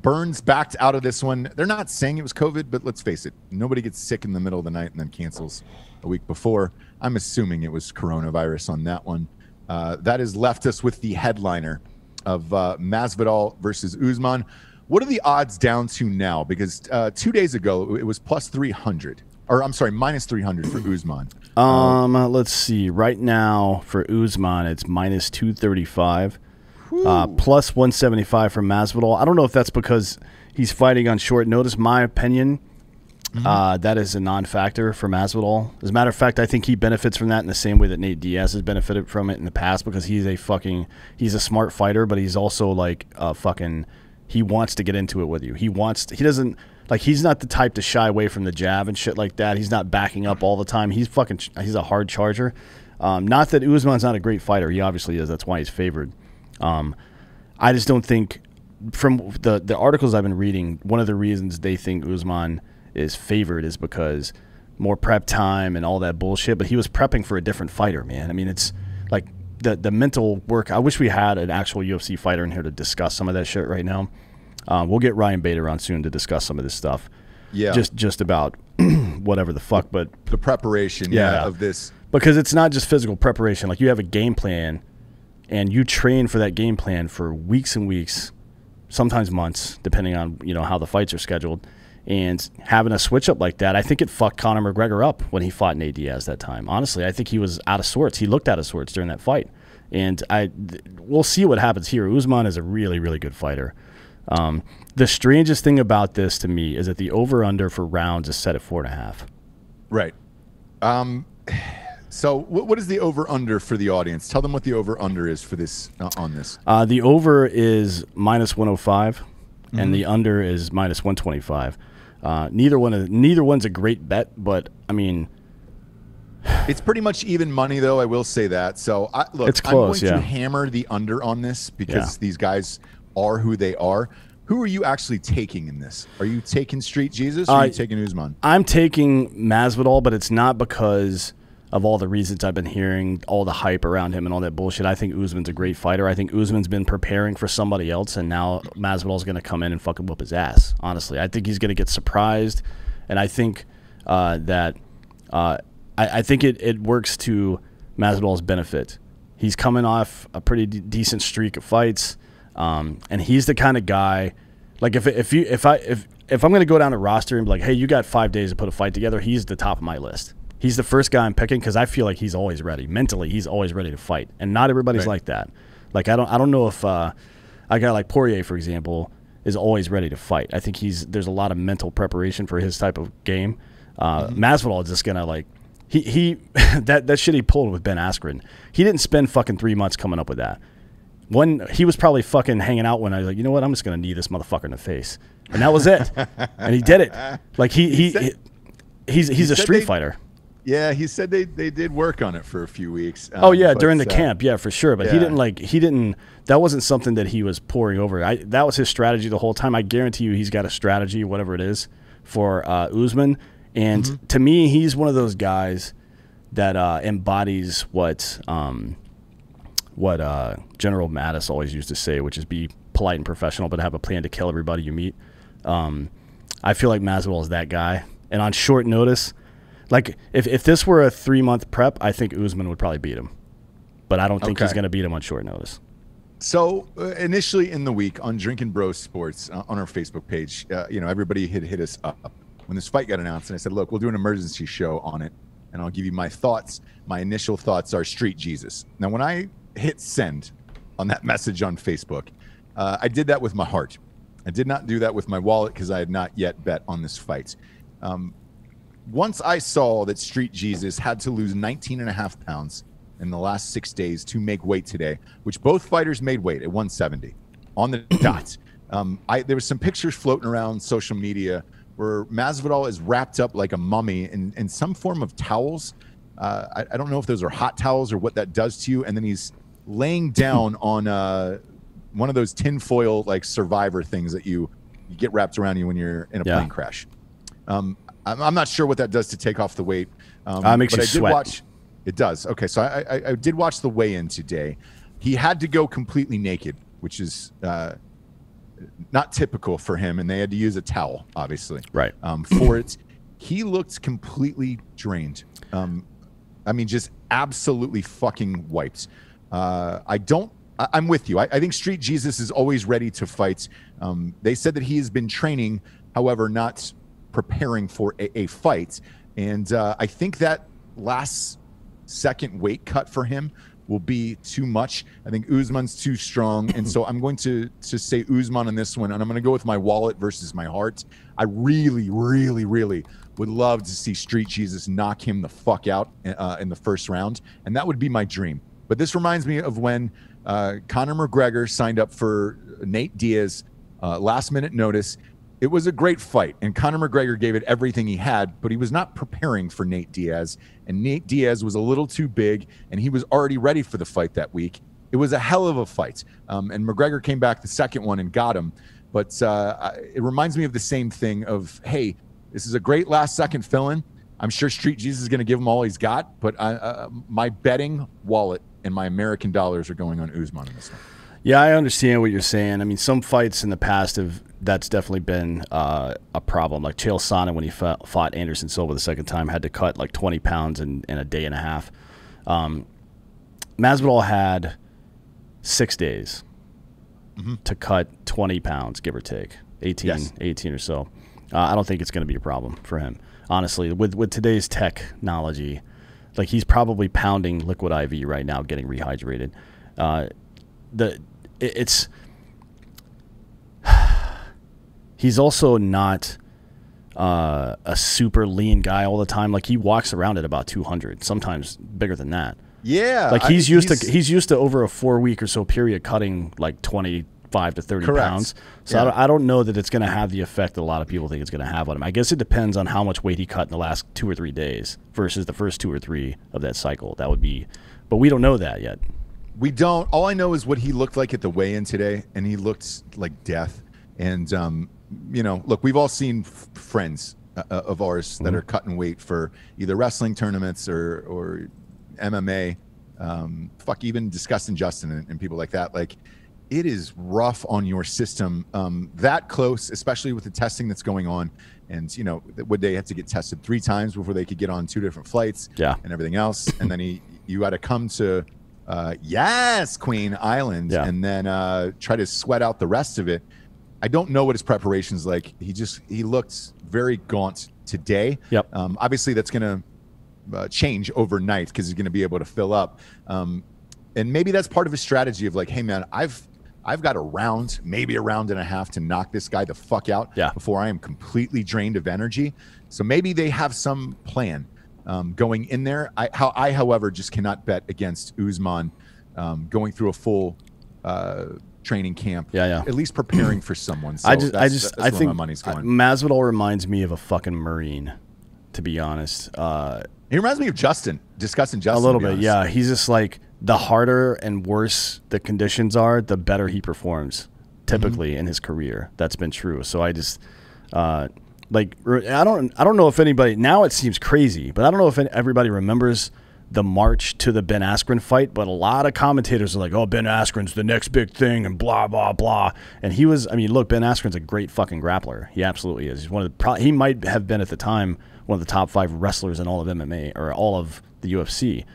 Burns backed out of this one. They're not saying it was COVID, but let's face it, nobody gets sick in the middle of the night and then cancels a week before. I'm assuming it was coronavirus on that one. That has left us with the headliner of Masvidal versus Usman. What are the odds down to now? Because 2 days ago, it was plus 300. Or I'm sorry, minus 300 for Usman. Let's see. Right now for Usman, it's minus 235. Plus 175 for Masvidal. I don't know if that's because he's fighting on short notice. My opinion, that is a non-factor for Masvidal. As a matter of fact, I think he benefits from that in the same way that Nate Diaz has benefited from it in the past, because he's a fucking, he's a smart fighter, but he's also like a fucking, he wants to get into it with you. He wants to, he doesn't, like, he's not the type to shy away from the jab and shit like that. He's not backing up all the time. He's fucking, he's a hard charger. Not that Usman's not a great fighter. He obviously is. That's why he's favored. I just don't think, from the articles I've been reading, one of the reasons they think Usman is favored is because more prep time and all that bullshit. But he was prepping for a different fighter, man. I mean, it's like the mental work. I wish we had an actual UFC fighter in here to discuss some of that shit right now. We'll get Ryan Bader on soon to discuss some of this stuff. Yeah, just about whatever the fuck. But the preparation, yeah, of this, because it's not just physical preparation. Like, you have a game plan. And you train for that game plan for weeks and weeks, sometimes months, depending on, you know, how the fights are scheduled. And having a switch up like that, I think it fucked Conor McGregor up when he fought Nate Diaz that time. Honestly, I think he was out of sorts. He looked out of sorts during that fight. And we'll see what happens here. Usman is a really, really good fighter. The strangest thing about this to me is that the over-under for rounds is set at 4.5. Right. So what is the over-under for the audience? Tell them what the over-under is for this, on this. The over is minus 105, and the under is minus 125. Neither one's a great bet, but I mean, it's pretty much even money, though. I will say that. So look, it's close. I'm going to hammer the under on this because these guys are who they are. Who are you actually taking in this? Are you taking Street Jesus or are you taking Usman? I'm taking Masvidal, but it's not because of all the reasons I've been hearing, all the hype around him and all that bullshit. I think Usman's a great fighter. I think Usman's been preparing for somebody else, and now Masvidal's going to come in and fucking whoop his ass, honestly. I think he's going to get surprised, and I think I think it works to Masvidal's benefit. He's coming off a pretty decent streak of fights, and he's the kind of guy, like, if I'm going to go down a roster and be like, hey, you got 5 days to put a fight together, he's the top of my list. He's the first guy I'm picking because I feel like he's always ready. Mentally, he's always ready to fight, and not everybody's like that. Like, I don't know if a guy like Poirier, for example, is always ready to fight. I think there's a lot of mental preparation for his type of game. Masvidal is just gonna, like, he that shit he pulled with Ben Askren. He didn't spend fucking 3 months coming up with that. When he was probably fucking hanging out when I was like, you know what, I'm just gonna knee this motherfucker in the face, and that was it. And he did it. Like, he's a street fighter. Yeah, he said they did work on it for a few weeks. Oh yeah, during the camp, yeah, for sure. But he didn't, like, that wasn't something that he was pouring over. That was his strategy the whole time. I guarantee you he's got a strategy, whatever it is, for Usman. And to me, he's one of those guys that embodies what General Mattis always used to say, which is be polite and professional, but have a plan to kill everybody you meet. I feel like Masvidal is that guy. And on short notice, like, if this were a 3-month prep, I think Usman would probably beat him. But I don't think he's going to beat him on short notice. So initially in the week on Drinking Bros Sports, on our Facebook page, you know, everybody had hit us up when this fight got announced. And I said, look, we'll do an emergency show on it, and I'll give you my thoughts. My initial thoughts are Street Jesus. Now, when I hit send on that message on Facebook, I did that with my heart. I did not do that with my wallet because I had not yet bet on this fight. Once I saw that Street Jesus had to lose 19.5 pounds in the last 6 days to make weight today, which both fighters made weight at 170 on the dot. There was some pictures floating around social media where Masvidal is wrapped up like a mummy in some form of towels. I don't know if those are hot towels or what that does to you. And then he's laying down on one of those tinfoil, like, Survivor things that you get wrapped around you when you're in a plane crash. I'm not sure what that does to take off the weight. Makes you sweat. It does. Okay, so I did watch the weigh-in today. He had to go completely naked, which is not typical for him, and they had to use a towel, obviously, right? For it, he looked completely drained. I mean, just absolutely fucking wiped. I'm with you. I think Street Jesus is always ready to fight. They said that he has been training, however, not preparing for a fight. And I think that last second weight cut for him will be too much. I think Usman's too strong. And so I'm going to say Usman on this one. And I'm going to go with my wallet versus my heart. I really, really, really would love to see Street Jesus knock him the fuck out in the first round. And that would be my dream. But this reminds me of when Conor McGregor signed up for Nate Diaz, last minute notice. It was a great fight, and Conor McGregor gave it everything he had, but he was not preparing for Nate Diaz, and Nate Diaz was a little too big, and he was already ready for the fight that week. It was a hell of a fight, and McGregor came back the second one and got him, but it reminds me of the same thing of, hey, this is a great last-second fill-in. I'm sure Street Jesus is going to give him all he's got, but my betting wallet and my American dollars are going on Usman in this one. Yeah, I understand what you're saying. I mean, some fights in the past that's definitely been a problem. Like Chael Sonnen, when he fought Anderson Silva the second time, had to cut like 20 pounds in a day and a half. Masvidal had 6 days to cut 20 pounds, give or take, 18 or so. I don't think it's going to be a problem for him, honestly. With today's technology, like he's probably pounding liquid IV right now, getting rehydrated. He's also not a super lean guy all the time. Like he walks around at about 200, sometimes bigger than that. Yeah, like he's used to over a 4-week or so period cutting like 25 to 30 pounds. So yeah. I don't know that it's going to have the effect that a lot of people think it's going to have on him. I guess it depends on how much weight he cut in the last 2 or 3 days versus the first 2 or 3 of that cycle. That would be, but we don't know that yet. We don't. All I know is what he looked like at the weigh-in today, and he looked like death. And, you know, look, we've all seen friends of ours that are cutting weight for either wrestling tournaments or MMA. Fuck, even discussing Justin and people like that. Like, it is rough on your system that close, especially with the testing that's going on. And, you know, would they have to get tested 3 times before they could get on 2 different flights and everything else? And then you got to come to... Queen Island and then try to sweat out the rest of it. I don't know what his preparation's like. He looked very gaunt today. Obviously that's gonna change overnight because he's gonna be able to fill up, and maybe that's part of his strategy of like, hey man, I've got a round, maybe a round and a half to knock this guy the fuck out before I am completely drained of energy. So maybe they have some plan going in there. I, however, just cannot bet against Usman going through a full training camp. At least preparing for someone. So I think my money's going. Masvidal reminds me of a fucking Marine, to be honest. He reminds me of Justin, discussing Justin. A little bit, yeah. He's just like, the harder and worse the conditions are, the better he performs, typically in his career. That's been true. So I just... like I don't know if anybody now, it seems crazy, but I don't know if everybody remembers the March to the Ben Askren fight, but a lot of commentators are like, "Oh, Ben Askren's the next big thing," and blah blah blah. And he was, I mean, look, Ben Askren's a great fucking grappler. He absolutely is. He's one of the, he might have been at the time one of the top 5 wrestlers in all of MMA or all of the UFC.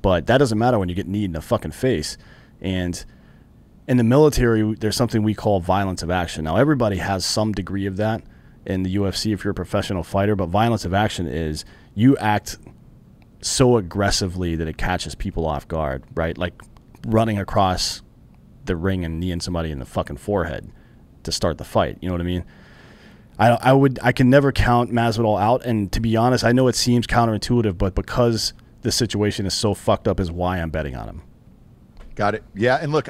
But that doesn't matter when you get kneed in the fucking face. And in the military, there's something we call violence of action. Now everybody has some degree of that in the UFC if you're a professional fighter, but violence of action is you act so aggressively that it catches people off guard, right? Like running across the ring and kneeing somebody in the fucking forehead to start the fight. You know what I mean? I can never count Masvidal out, and to be honest, I know it seems counterintuitive, but because the situation is so fucked up is why I'm betting on him. Got it. Yeah, and look,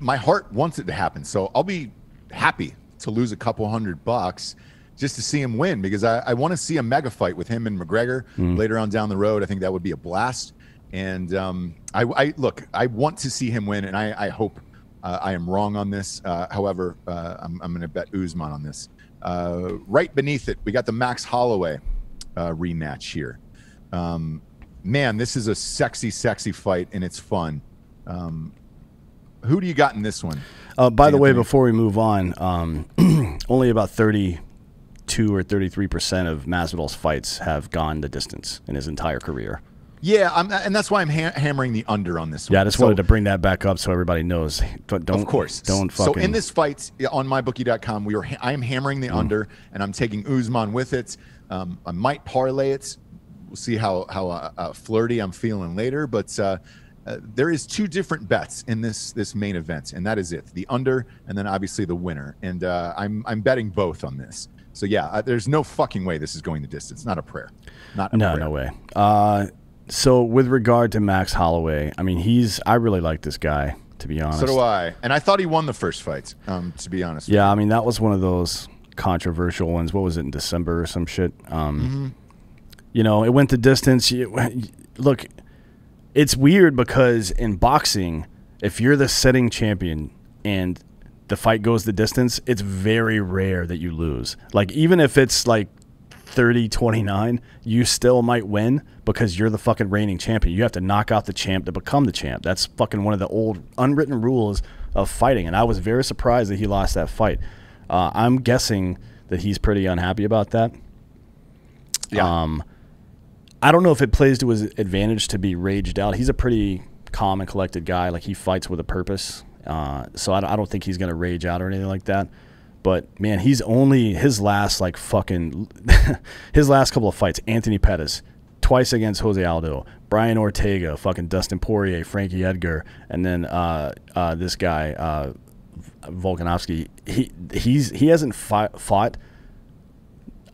my heart wants it to happen, so I'll be happy to lose a couple $100 just to see him win, because I want to see a mega fight with him and McGregor later on down the road. I think that would be a blast. And I want to see him win, and I hope I am wrong on this. However, I'm going to bet Usman on this. Right beneath it, we got the Max Holloway rematch here. Man, this is a sexy, sexy fight, and it's fun. Who do you got in this one? By the way, before we move on, only about 32 or 33% of Masvidal's fights have gone the distance in his entire career. Yeah, and that's why I'm hammering the under on this one. Yeah, I just wanted to bring that back up so everybody knows. Don't, of course. Don't fucking... So in this fight on mybookie.com, I am hammering the under, and I'm taking Usman with it. I might parlay it. We'll see how flirty I'm feeling later. But there is two different bets in this main event, and that is it. The under and then obviously the winner. And I'm betting both on this. So, yeah, there's no fucking way this is going the distance. Not a prayer. No way. So with regard to Max Holloway, I mean, I really like this guy, to be honest. So do I. And I thought he won the first fight, to be honest. Yeah, I mean, that was one of those controversial ones. What was it, in December or some shit? You know, it went the distance. Look, it's weird because in boxing, if you're the sitting champion and the fight goes the distance, it's very rare that you lose. Like, even if it's like 30-29, you still might win because you're the fucking reigning champion. You have to knock out the champ to become the champ. That's fucking one of the old unwritten rules of fighting, and I was very surprised that he lost that fight. I'm guessing that he's pretty unhappy about that. Yeah. I don't know if it plays to his advantage to be raged out. He's a pretty calm and collected guy. Like, he fights with a purpose, so I don't think he's going to rage out or anything like that. But man, his last like fucking his last couple of fights: Anthony Pettis twice against Jose Aldo, Brian Ortega, fucking Dustin Poirier, Frankie Edgar, and then this guy Volkanovski. He hasn't fought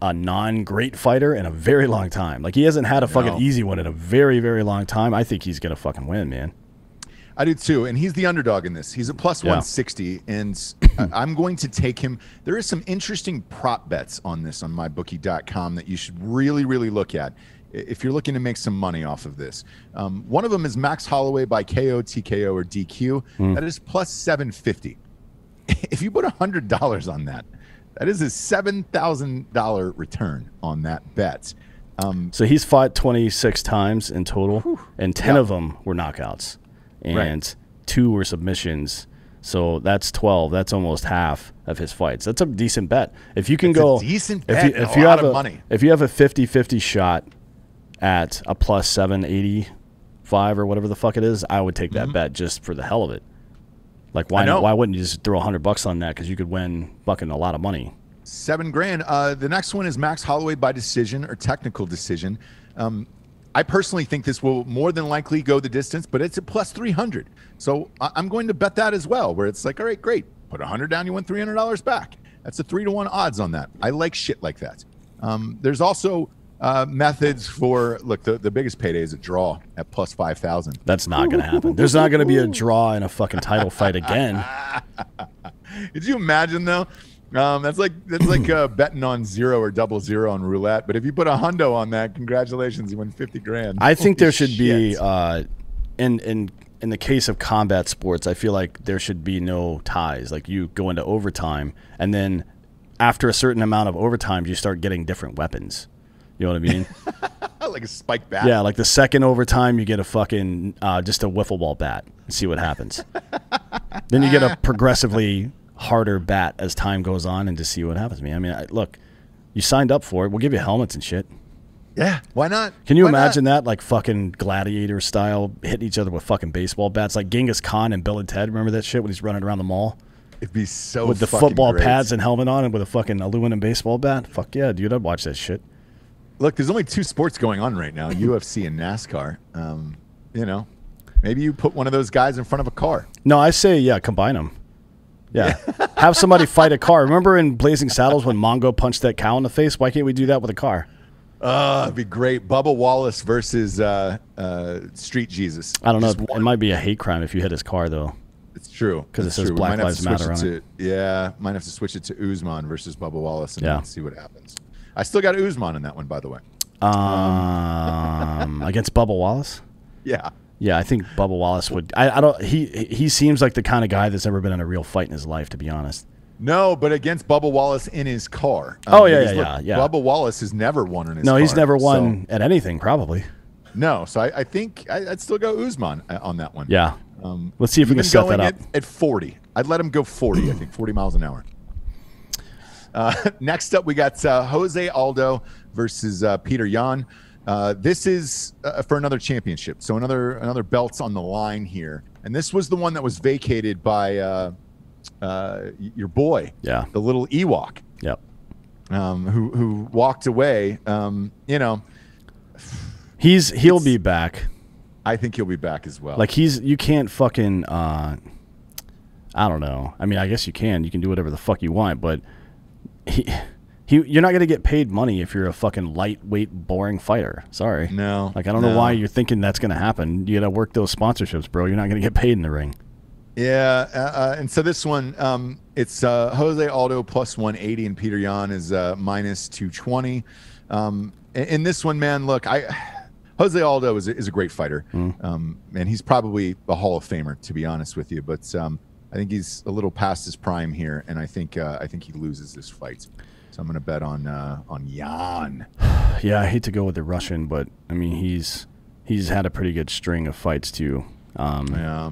a non-great fighter in a very long time. Like, he hasn't had a fucking easy one in a very, very long time. I think he's gonna fucking win, man. I do too, and he's the underdog in this. He's a plus 160, and I'm going to take him. There is some interesting prop bets on this on mybookie.com that you should really, really look at if you're looking to make some money off of this. One of them is Max Holloway by KO, TKO, or DQ. That is plus 750. If you put $100 on that, that is a $7,000 return on that bet. So he's fought 26 times in total, and 10 of them were knockouts. And 2 were submissions, so that's 12. That's almost half of his fights. That's a decent bet. If you can go, a decent bet. If you have a money, if you have a 50-50 shot at a plus 785 or whatever the fuck it is, I would take that bet just for the hell of it. Like, why wouldn't you just throw $100 on that? Because you could win fucking a lot of money. $7,000. The next one is Max Holloway by decision or technical decision. I personally think this will more than likely go the distance, but it's a plus 300. So I'm going to bet that as well, where it's like, all right, great. Put 100 down, you win $300 back. That's a 3-to-1 odds on that. I like shit like that. There's also methods for, look, the biggest payday is a draw at plus 5,000. That's not going to happen. There's not going to be a draw in a fucking title fight again. Did you imagine, though? That's like betting on 0 or 00 on roulette. But if you put a $100 on that, congratulations, you win $50,000. I think there should be in the case of combat sports, I feel like there should be no ties. Like, you go into overtime, and then after a certain amount of overtime, you start getting different weapons. You know what I mean? Like a spike bat. Yeah, like the second overtime, you get a fucking just a wiffle ball bat and see what happens. Then you get a progressively harder bat as time goes on, and to see what happens to me. I mean, look, you signed up for it. We'll give you helmets and shit. Yeah, why not? Can you imagine that? Like fucking gladiator style, hitting each other with fucking baseball bats, like Genghis Khan and Bill and Ted. Remember that shit when he's running around the mall? It'd be so with the football pads and helmet on, and with a fucking aluminum baseball bat. Fuck yeah, dude, I'd watch that shit. Look, there's only 2 sports going on right now: UFC and NASCAR. You know, maybe you put one of those guys in front of a car. No, I say, yeah, combine them. Yeah. Have somebody fight a car. Remember in Blazing Saddles when Mongo punched that cow in the face? Why can't we do that with a car? It'd be great. Bubba Wallace versus Street Jesus. I don't know. It might be a hate crime if you hit his car, though. It's true. Because it says Black Lives Matter on it. Yeah. Might have to switch it to Usman versus Bubba Wallace and see what happens. I still got Usman in that one, by the way. Against Bubba Wallace? Yeah. Yeah, I think Bubba Wallace would. I don't. He seems like the kind of guy that's never been in a real fight in his life, to be honest. No, but against Bubba Wallace in his car. Oh yeah, look, Bubba Wallace has never won in his car. No, he's never won at anything, probably. No, so I think I'd still go Usman on that one. Yeah. Let's see if we can set that up. At 40. I'd let him go 40, I think, 40 miles an hour. Next up, we got Jose Aldo versus Peter Yan. This is for another championship, so another belt's on the line here. And this was the one that was vacated by your boy, yeah, the little Ewok, yep, who walked away. You know, he'll be back. I think he'll be back as well. Like you can't fucking I don't know. I mean, I guess you can. You can do whatever the fuck you want, but you're not gonna get paid money if you're a fucking lightweight, boring fighter. Sorry. No. Like I don't know why you're thinking that's gonna happen. You gotta work those sponsorships, bro. You're not gonna get paid in the ring. Yeah, and so this one, it's Jose Aldo plus 180, and Peter Yan is minus 220. In this one, man, look, Jose Aldo is a great fighter, and he's probably a Hall of Famer, to be honest with you. But I think he's a little past his prime here, and I think he loses this fight. So I'm going to bet on Yan. Yeah, I hate to go with the Russian, but I mean he's had a pretty good string of fights too. Yeah,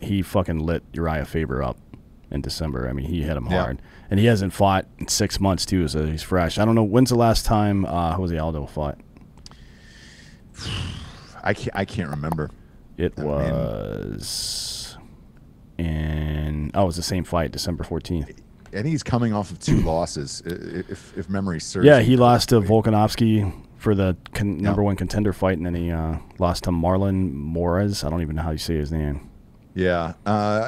he fucking lit Uriah Faber up in December. I mean he hit him hard, and he hasn't fought in 6 months too, so he's fresh. I don't know when's the last time Jose Aldo fought. I can't remember. It was in it was the same fight, December 14th. I think he's coming off of 2 losses, if memory serves. Yeah, he lost to Volkanovski for the number 1 contender fight, and then he lost to Marlon Moraes. I don't even know how you say his name. Yeah,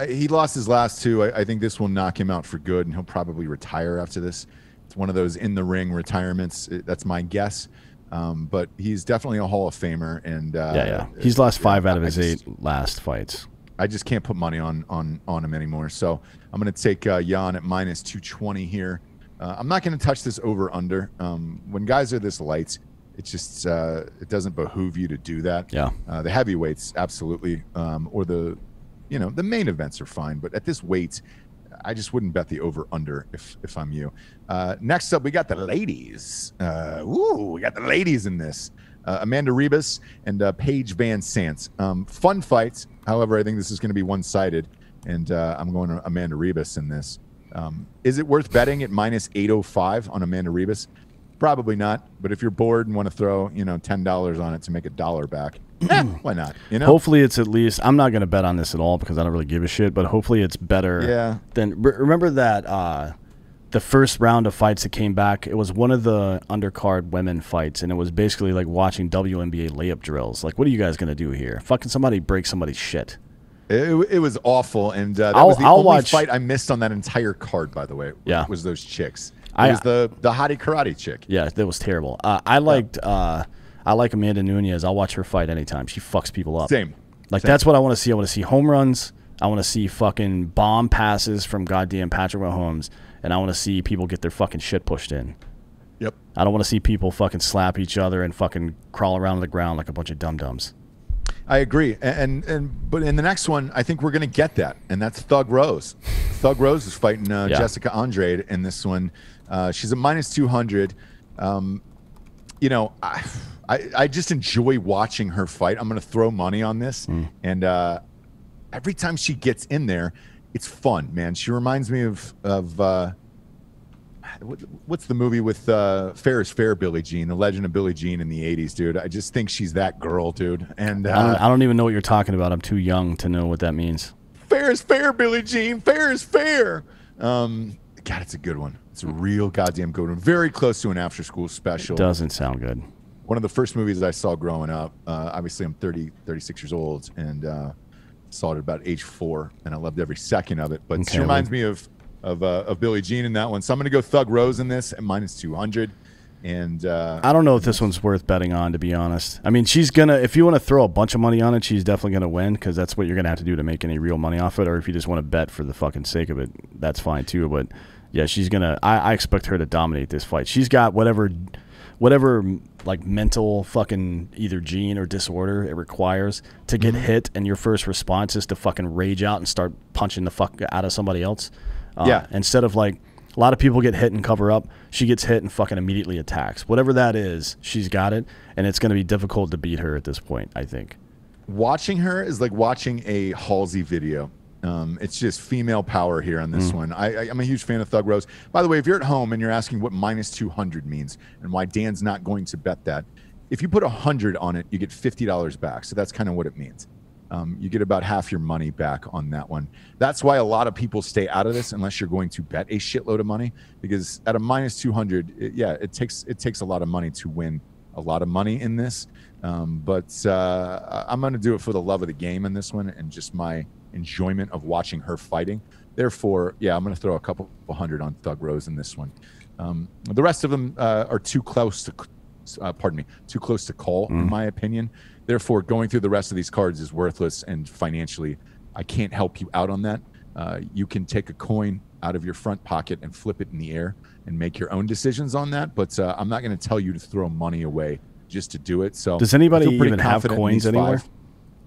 he lost his last 2. I think this will knock him out for good, and he'll probably retire after this. It's one of those in the ring retirements. That's my guess. But he's definitely a Hall of Famer, and yeah, he's lost 5 out of his 8 last fights. I just can't put money on him anymore, so I'm going to take Yan at minus 220 here. I'm not going to touch this over under. When guys are this light, it just it doesn't behoove you to do that. Yeah, the heavyweights absolutely, or the main events are fine, but at this weight, I just wouldn't bet the over under if I'm you. Next up, we got the ladies. Ooh, we got the ladies in this. Amanda Ribas and Paige Van Sant. Fun fights. However, I think this is going to be one-sided, and I'm going to Amanda Ribas in this. Is it worth betting at minus 805 on Amanda Ribas? Probably not, but if you're bored and want to throw, $10 on it to make $1 back, why not? Hopefully it's at least – I'm not going to bet on this at all because I don't really give a shit, but hopefully it's better than – remember that the first round of fights that came back, it was one of the undercard women fights, and it was basically like watching WNBA layup drills. Like, what are you guys going to do here? Fucking somebody break somebody's shit. It was awful, and that was the only fight I missed on that entire card, by the way. Yeah. Was those chicks. It was the hottie karate chick. Yeah, that was terrible. I like Amanda Nunes. I'll watch her fight anytime. She fucks people up. Same. Like, that's what I want to see. I want to see home runs. I want to see fucking bomb passes from goddamn Patrick Mahomes. And I want to see people get their fucking shit pushed in. Yep. I don't want to see people fucking slap each other and fucking crawl around on the ground like a bunch of dum-dums. I agree. But in the next one, I think we're going to get that, and that's Thug Rose. Thug Rose is fighting Jessica Andrade in this one. She's a minus 200. I just enjoy watching her fight. I'm going to throw money on this. And every time she gets in there, it's fun, man. She reminds me of what's the movie with Fair is Fair, Billie Jean, The Legend of Billie Jean in the 80s, dude. I just think she's that girl, dude. And I don't even know what you're talking about. I'm too young to know what that means. Fair is Fair, Billie Jean. Fair is Fair. God, it's a good one. It's a real goddamn good one. Very close to an after-school special. It doesn't sound good. One of the first movies that I saw growing up. Obviously, I'm 36 years old, and saw it at about age 4, and I loved every second of it. But she reminds me of Billie Jean in that one. So I'm going to go Thug Rose in this at minus 200. And I don't know if this one's worth betting on, to be honest. I mean, she's going to – if you want to throw a bunch of money on it, she's definitely going to win, because that's what you're going to have to do to make any real money off it. Or if you just want to bet for the fucking sake of it, that's fine too. But, yeah, she's going to – I expect her to dominate this fight. She's got whatever like mental fucking either gene or disorder it requires to get hit, and your first response is to fucking rage out and start punching the fuck out of somebody else. Instead of like A lot of people get hit and cover up. She gets hit and fucking immediately attacks. Whatever that is, she's got it, and it's going to be difficult to beat her at this point, I think. Watching her is like watching a Halsey video. It's just female power here on this one. I'm a huge fan of Thug Rose. By the way, if you're at home and you're asking what minus 200 means and why Dan's not going to bet that, if you put 100 on it, you get $50 back. So that's kind of what it means. You get about half your money back on that one. That's why a lot of people stay out of this unless you're going to bet a shitload of money, because at a minus 200, it takes a lot of money to win a lot of money in this. I'm going to do it for the love of the game in this one and just my enjoyment of watching her fighting. Therefore, yeah, I'm going to throw a couple hundred on Thug Rose in this one. The rest of them are too close to, too close to call, in my opinion. Therefore, going through the rest of these cards is worthless, and financially, I can't help you out on that. You can take a coin out of your front pocket and flip it in the air and make your own decisions on that, but I'm not going to tell you to throw money away just to do it. So, does anybody even have coins anywhere?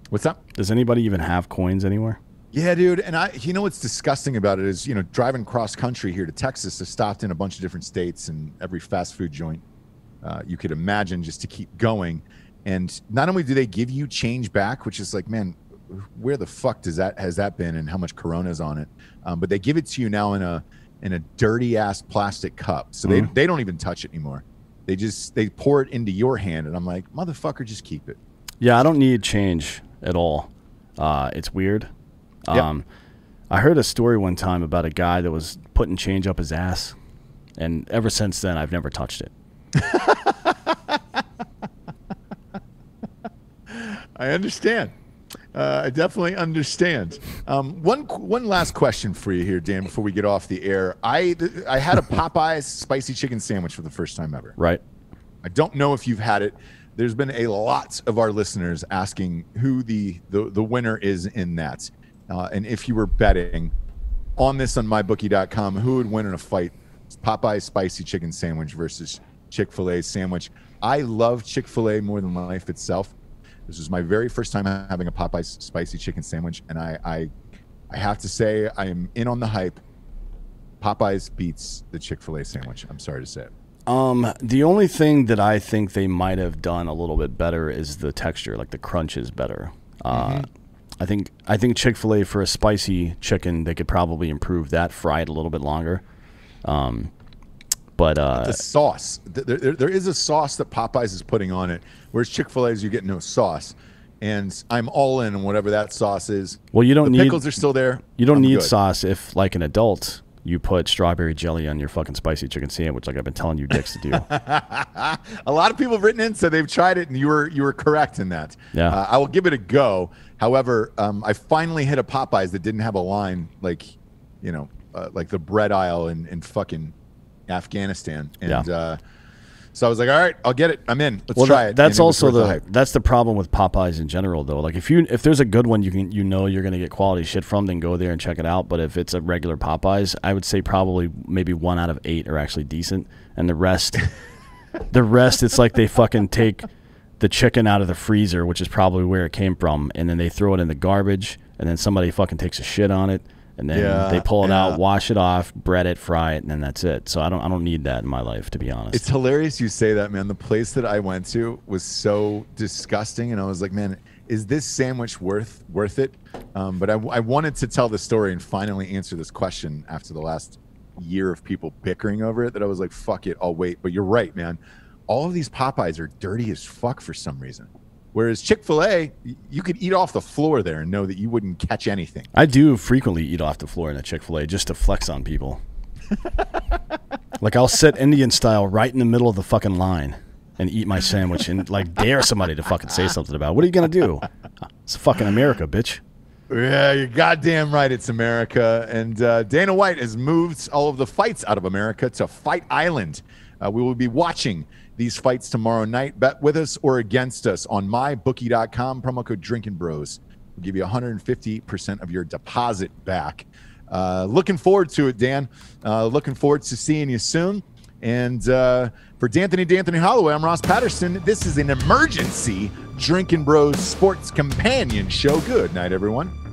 What's up? Does anybody even have coins anywhere? Yeah, dude. And you know what's disgusting about it is, you know, driving cross country here to Texas, I stopped in a bunch of different states and every fast food joint you could imagine just to keep going. And not only do they give you change back, which is like, man, where the fuck does that has that been, and how much Corona's on it? But they give it to you now in a dirty ass plastic cup, so they don't even touch it anymore. They pour it into your hand, and I'm like, motherfucker, just keep it. Yeah, I don't need change at all. It's weird. I heard a story one time about a guy that was putting change up his ass, and ever since then I've never touched it. I understand. I definitely understand. One last question for you here, Dan, before we get off the air. I had a Popeye's spicy chicken sandwich for the first time ever. Right. I don't know if you've had it. There's been a lot of our listeners asking who the winner is in that. And if you were betting on this on mybookie.com, who would win in a fight? Popeye's spicy chicken sandwich versus Chick-fil-A sandwich. I love Chick-fil-A more than life itself. This was my very first time having a Popeye's spicy chicken sandwich, and I have to say I am in on the hype. Popeye's beats the Chick-fil-A sandwich. I'm sorry to say it. The only thing that I think they might have done a little bit better is the texture, like the crunch is better. I think Chick-fil-A, for a spicy chicken, they could probably improve that, fry it a little bit longer. But the sauce, there is a sauce that Popeyes is putting on it, whereas Chick-fil-A's you get no sauce, and I'm all in on whatever that sauce is. Well, you don't need pickles are still there. You don't need sauce if, like an adult, you put strawberry jelly on your fucking spicy chicken sandwich, like I've been telling you dicks to do. A lot of people have written in, so they've tried it, and you were correct in that. Yeah, I will give it a go. However, I finally hit a Popeyes that didn't have a line, like, you know, like the bread aisle in fucking Afghanistan, and so I was like, all right, I'll get it, I'm in, let's try it. That's also that's the problem with Popeyes in general, though. Like, if there's a good one you're gonna get quality shit from, then go there and check it out. But if it's a regular Popeyes, I would say probably maybe 1 out of 8 are actually decent, and the rest it's like they fucking take the chicken out of the freezer, which is probably where it came from, and then they throw it in the garbage, and then somebody fucking takes a shit on it. And then they pull it out, wash it off, bread it, fry it, and then that's it. So I don't need that in my life, to be honest. It's hilarious you say that, man. The place that I went to was so disgusting, and I was like, man, is this sandwich worth it? But I wanted to tell the story and finally answer this question after the last year of people bickering over it, that I was like, fuck it, I'll wait. But you're right, man. All of these Popeyes are dirty as fuck for some reason. Whereas Chick-fil-A, you could eat off the floor there and know that you wouldn't catch anything. I do frequently eat off the floor in a Chick-fil-A just to flex on people. Like, I'll sit Indian style right in the middle of the fucking line and eat my sandwich and, like, dare somebody to fucking say something about it. What are you going to do? It's fucking America, bitch. Yeah, you're goddamn right, it's America. And Dana White has moved all of the fights out of America to Fight Island. We will be watching these fights tomorrow night. Bet with us or against us on mybookie.com. Promo code Drinking Bros will give you 150% of your deposit back. Looking forward to it, Dan. Looking forward to seeing you soon. And for D'Anthony Holloway, I'm Ross Patterson. This is an emergency Drinking Bros Sports Companion show. Good night, everyone.